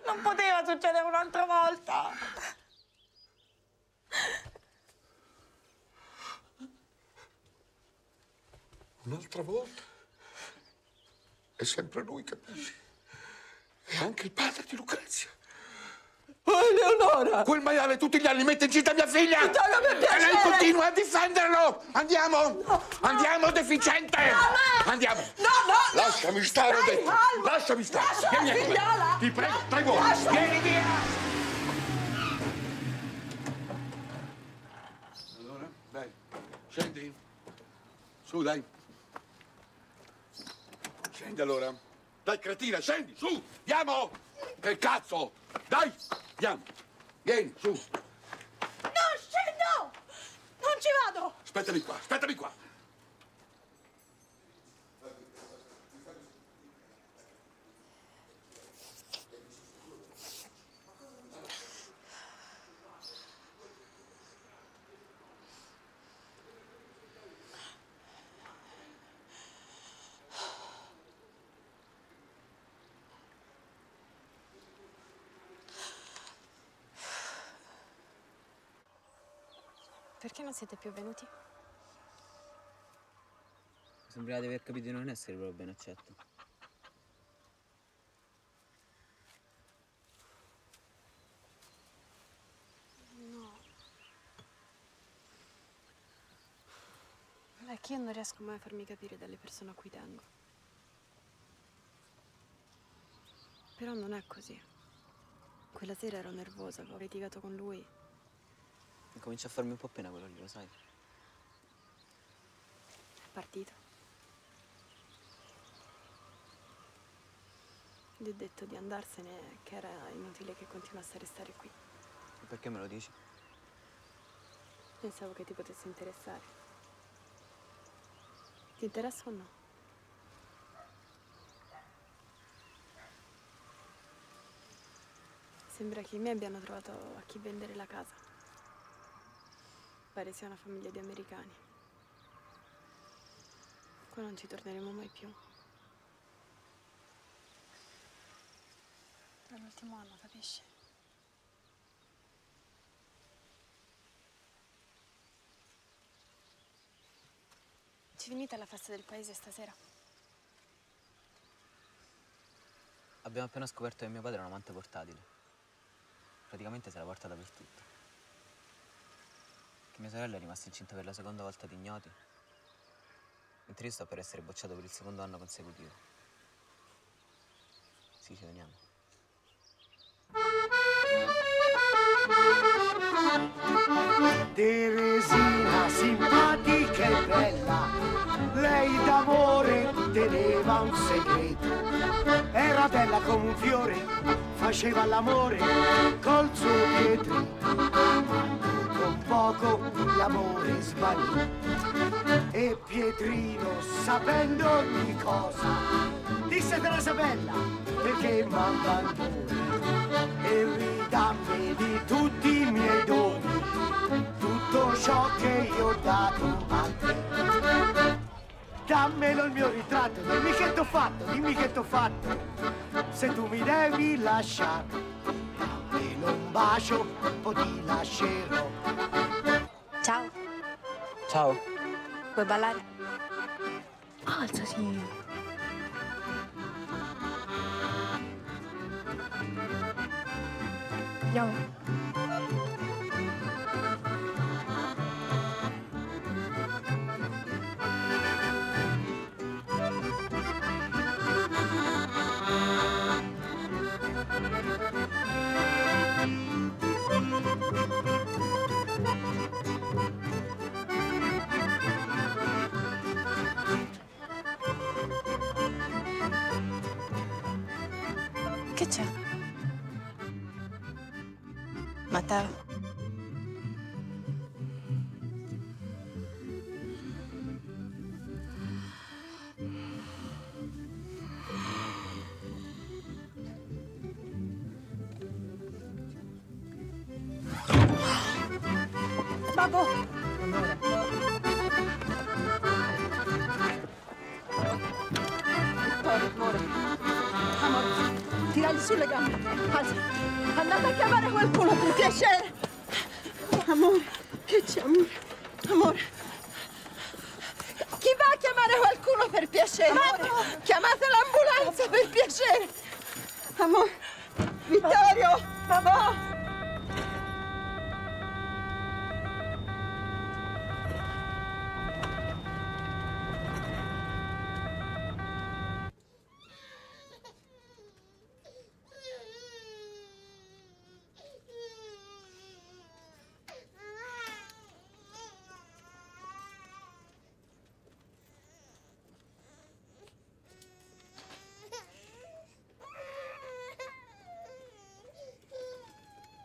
Non poteva succedere un'altra volta. Un'altra volta? È sempre lui, capisci? E anche il padre di Lucrezia. Oh, Eleonora! Quel maiale tutti gli anni mette in gita mia figlia! Vittorio, per piacere! E lei continua a difenderlo! Andiamo! No, andiamo, no, deficiente! No, andiamo! No, no! Lasciami stare, ho detto! Calma. Lasciami stare! Lascia vieni qui! Ti prego, no, prego! Vieni via! Allora, dai, scendi. Su, dai. Scendi allora. Dai, cretina, scendi, su! Andiamo! Che cazzo! Dai! Andiamo! Vieni, su! Non scendo! Non ci vado! Aspettami qua, aspettami qua! Perché non siete più venuti? Mi sembrava di aver capito di non essere proprio ben accetto. No. Vabbè, che io non riesco mai a farmi capire dalle persone a cui tengo. Però non è così. Quella sera ero nervosa, avevo litigato con lui. Comincia a farmi un po' pena quello lì, lo sai? È partito. Gli ho detto di andarsene, che era inutile che continuasse a restare qui. E perché me lo dici? Pensavo che ti potesse interessare. Ti interessa o no? Sembra che i miei abbiano trovato a chi vendere la casa. Pare sia una famiglia di americani. Qua non ci torneremo mai più. È l'ultimo anno, capisci? Ci venite alla festa del paese stasera? Abbiamo appena scoperto che mio padre è un amante portatile. Praticamente se la porta dappertutto. Mia sorella è rimasta incinta per la seconda volta di ignoti, mentre io sto per essere bocciato per il secondo anno consecutivo. Sì, ci veniamo. Teresina, simpatica e bella, lei d'amore teneva un segreto. Era bella come un fiore, faceva l'amore col suo pietrito. Poco l'amore svanì e Pietrino, sapendo ogni cosa, disse Teresa bella perché m'abbandoni e ridammi di tutti i miei doni tutto ciò che io ho dato a te. Dammelo il mio ritratto, dimmi che t'ho fatto, dimmi che t'ho fatto, se tu mi devi lasciare dammelo un bacio o ti lascerò. Ciao. Ciao. Vuoi ballare? Alzati. Andiamo. Che c'è? Matteo. Babbo! Amore. Tiragli sulle gambe. Alza. Andate a chiamare qualcuno, per piacere. Amore, che c'è, amore? Amore. Chi va a chiamare qualcuno, per piacere? Amore. Chiamate l'ambulanza, per piacere. Amore. Vittorio. Papà.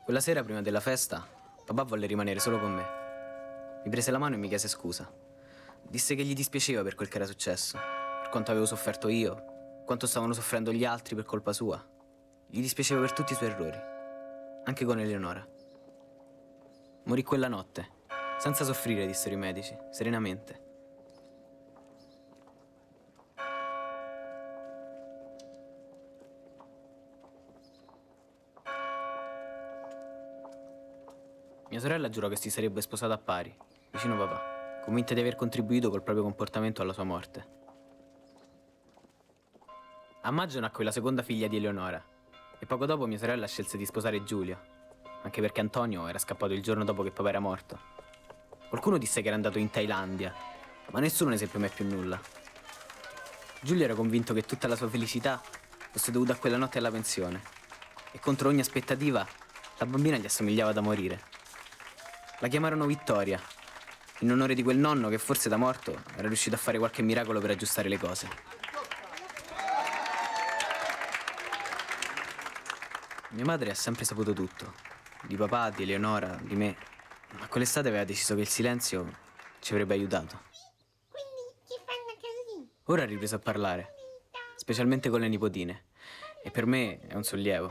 Quella sera, prima della festa, papà volle rimanere solo con me. Mi prese la mano e mi chiese scusa. Disse che gli dispiaceva per quel che era successo, per quanto avevo sofferto io, quanto stavano soffrendo gli altri per colpa sua. Gli dispiaceva per tutti i suoi errori, anche con Eleonora. Morì quella notte, senza soffrire, dissero i medici, serenamente. Mia sorella giurò che si sarebbe sposata a pari, vicino a papà, convinta di aver contribuito col proprio comportamento alla sua morte. A maggio nacque la seconda figlia di Eleonora e poco dopo mia sorella scelse di sposare Giulio, anche perché Antonio era scappato il giorno dopo che papà era morto. Qualcuno disse che era andato in Thailandia, ma nessuno ne seppe mai più nulla. Giulio era convinto che tutta la sua felicità fosse dovuta a quella notte alla pensione e contro ogni aspettativa la bambina gli assomigliava da morire. La chiamarono Vittoria, in onore di quel nonno che forse da morto era riuscito a fare qualche miracolo per aggiustare le cose. Mia madre ha sempre saputo tutto, di papà, di Eleonora, di me, ma quell'estate aveva deciso che il silenzio ci avrebbe aiutato. Ora ha ripreso a parlare, specialmente con le nipotine, e per me è un sollievo.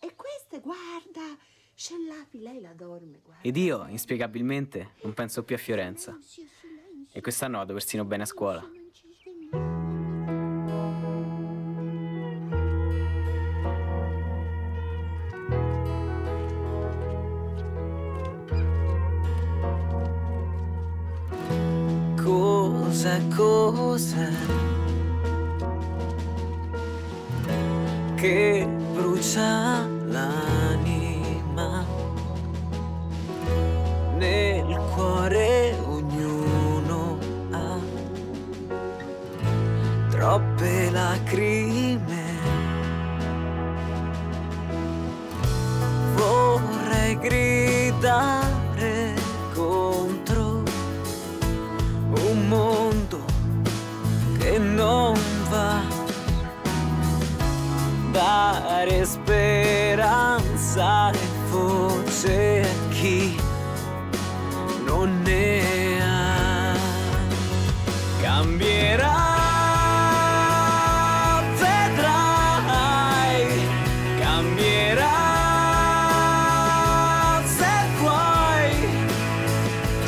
E queste, guarda... Scellapi, lei la dorme, guarda. Ed io, inspiegabilmente, non penso più a Fiorenza. E quest'anno vado persino bene a scuola. Cosa che brucia l'anima nel cuore, ognuno ha troppe lacrime. Vorrei gridare contro un mondo che non va, dare speranza e voce a chi non ne ha. Cambierà, vedrai, cambierà se vuoi,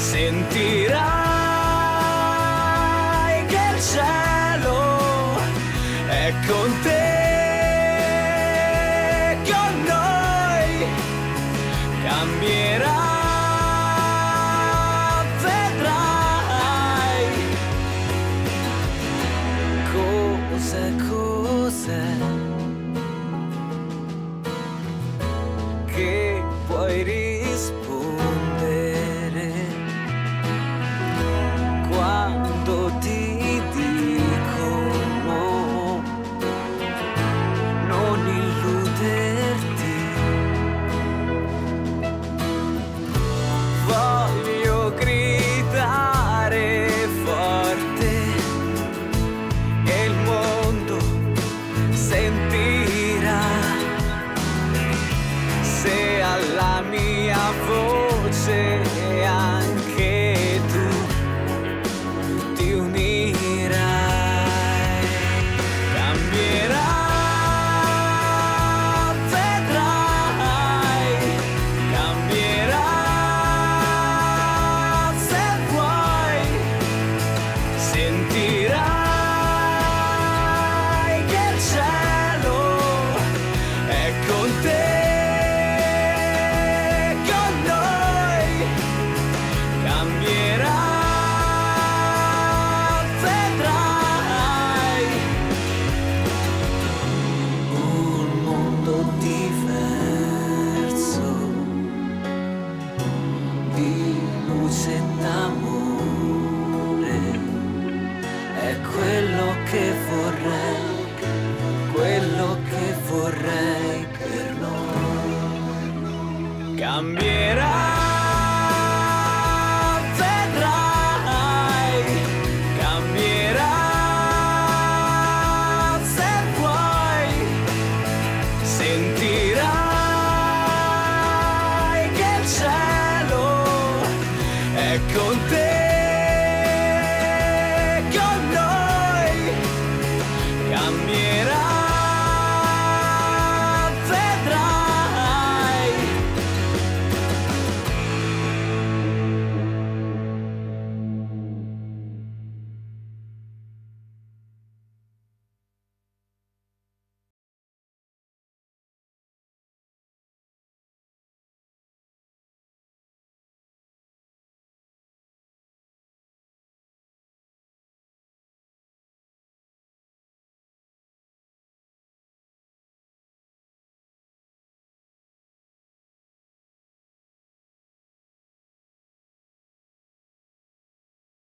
sentirai che il cielo è con te, con noi, cambierà. sentirai che il cielo è con te, con noi cambierà, vedrai un mondo diverso di luce e d'amore. È quello che vorrei, quello che vorrei per noi. Cambierà.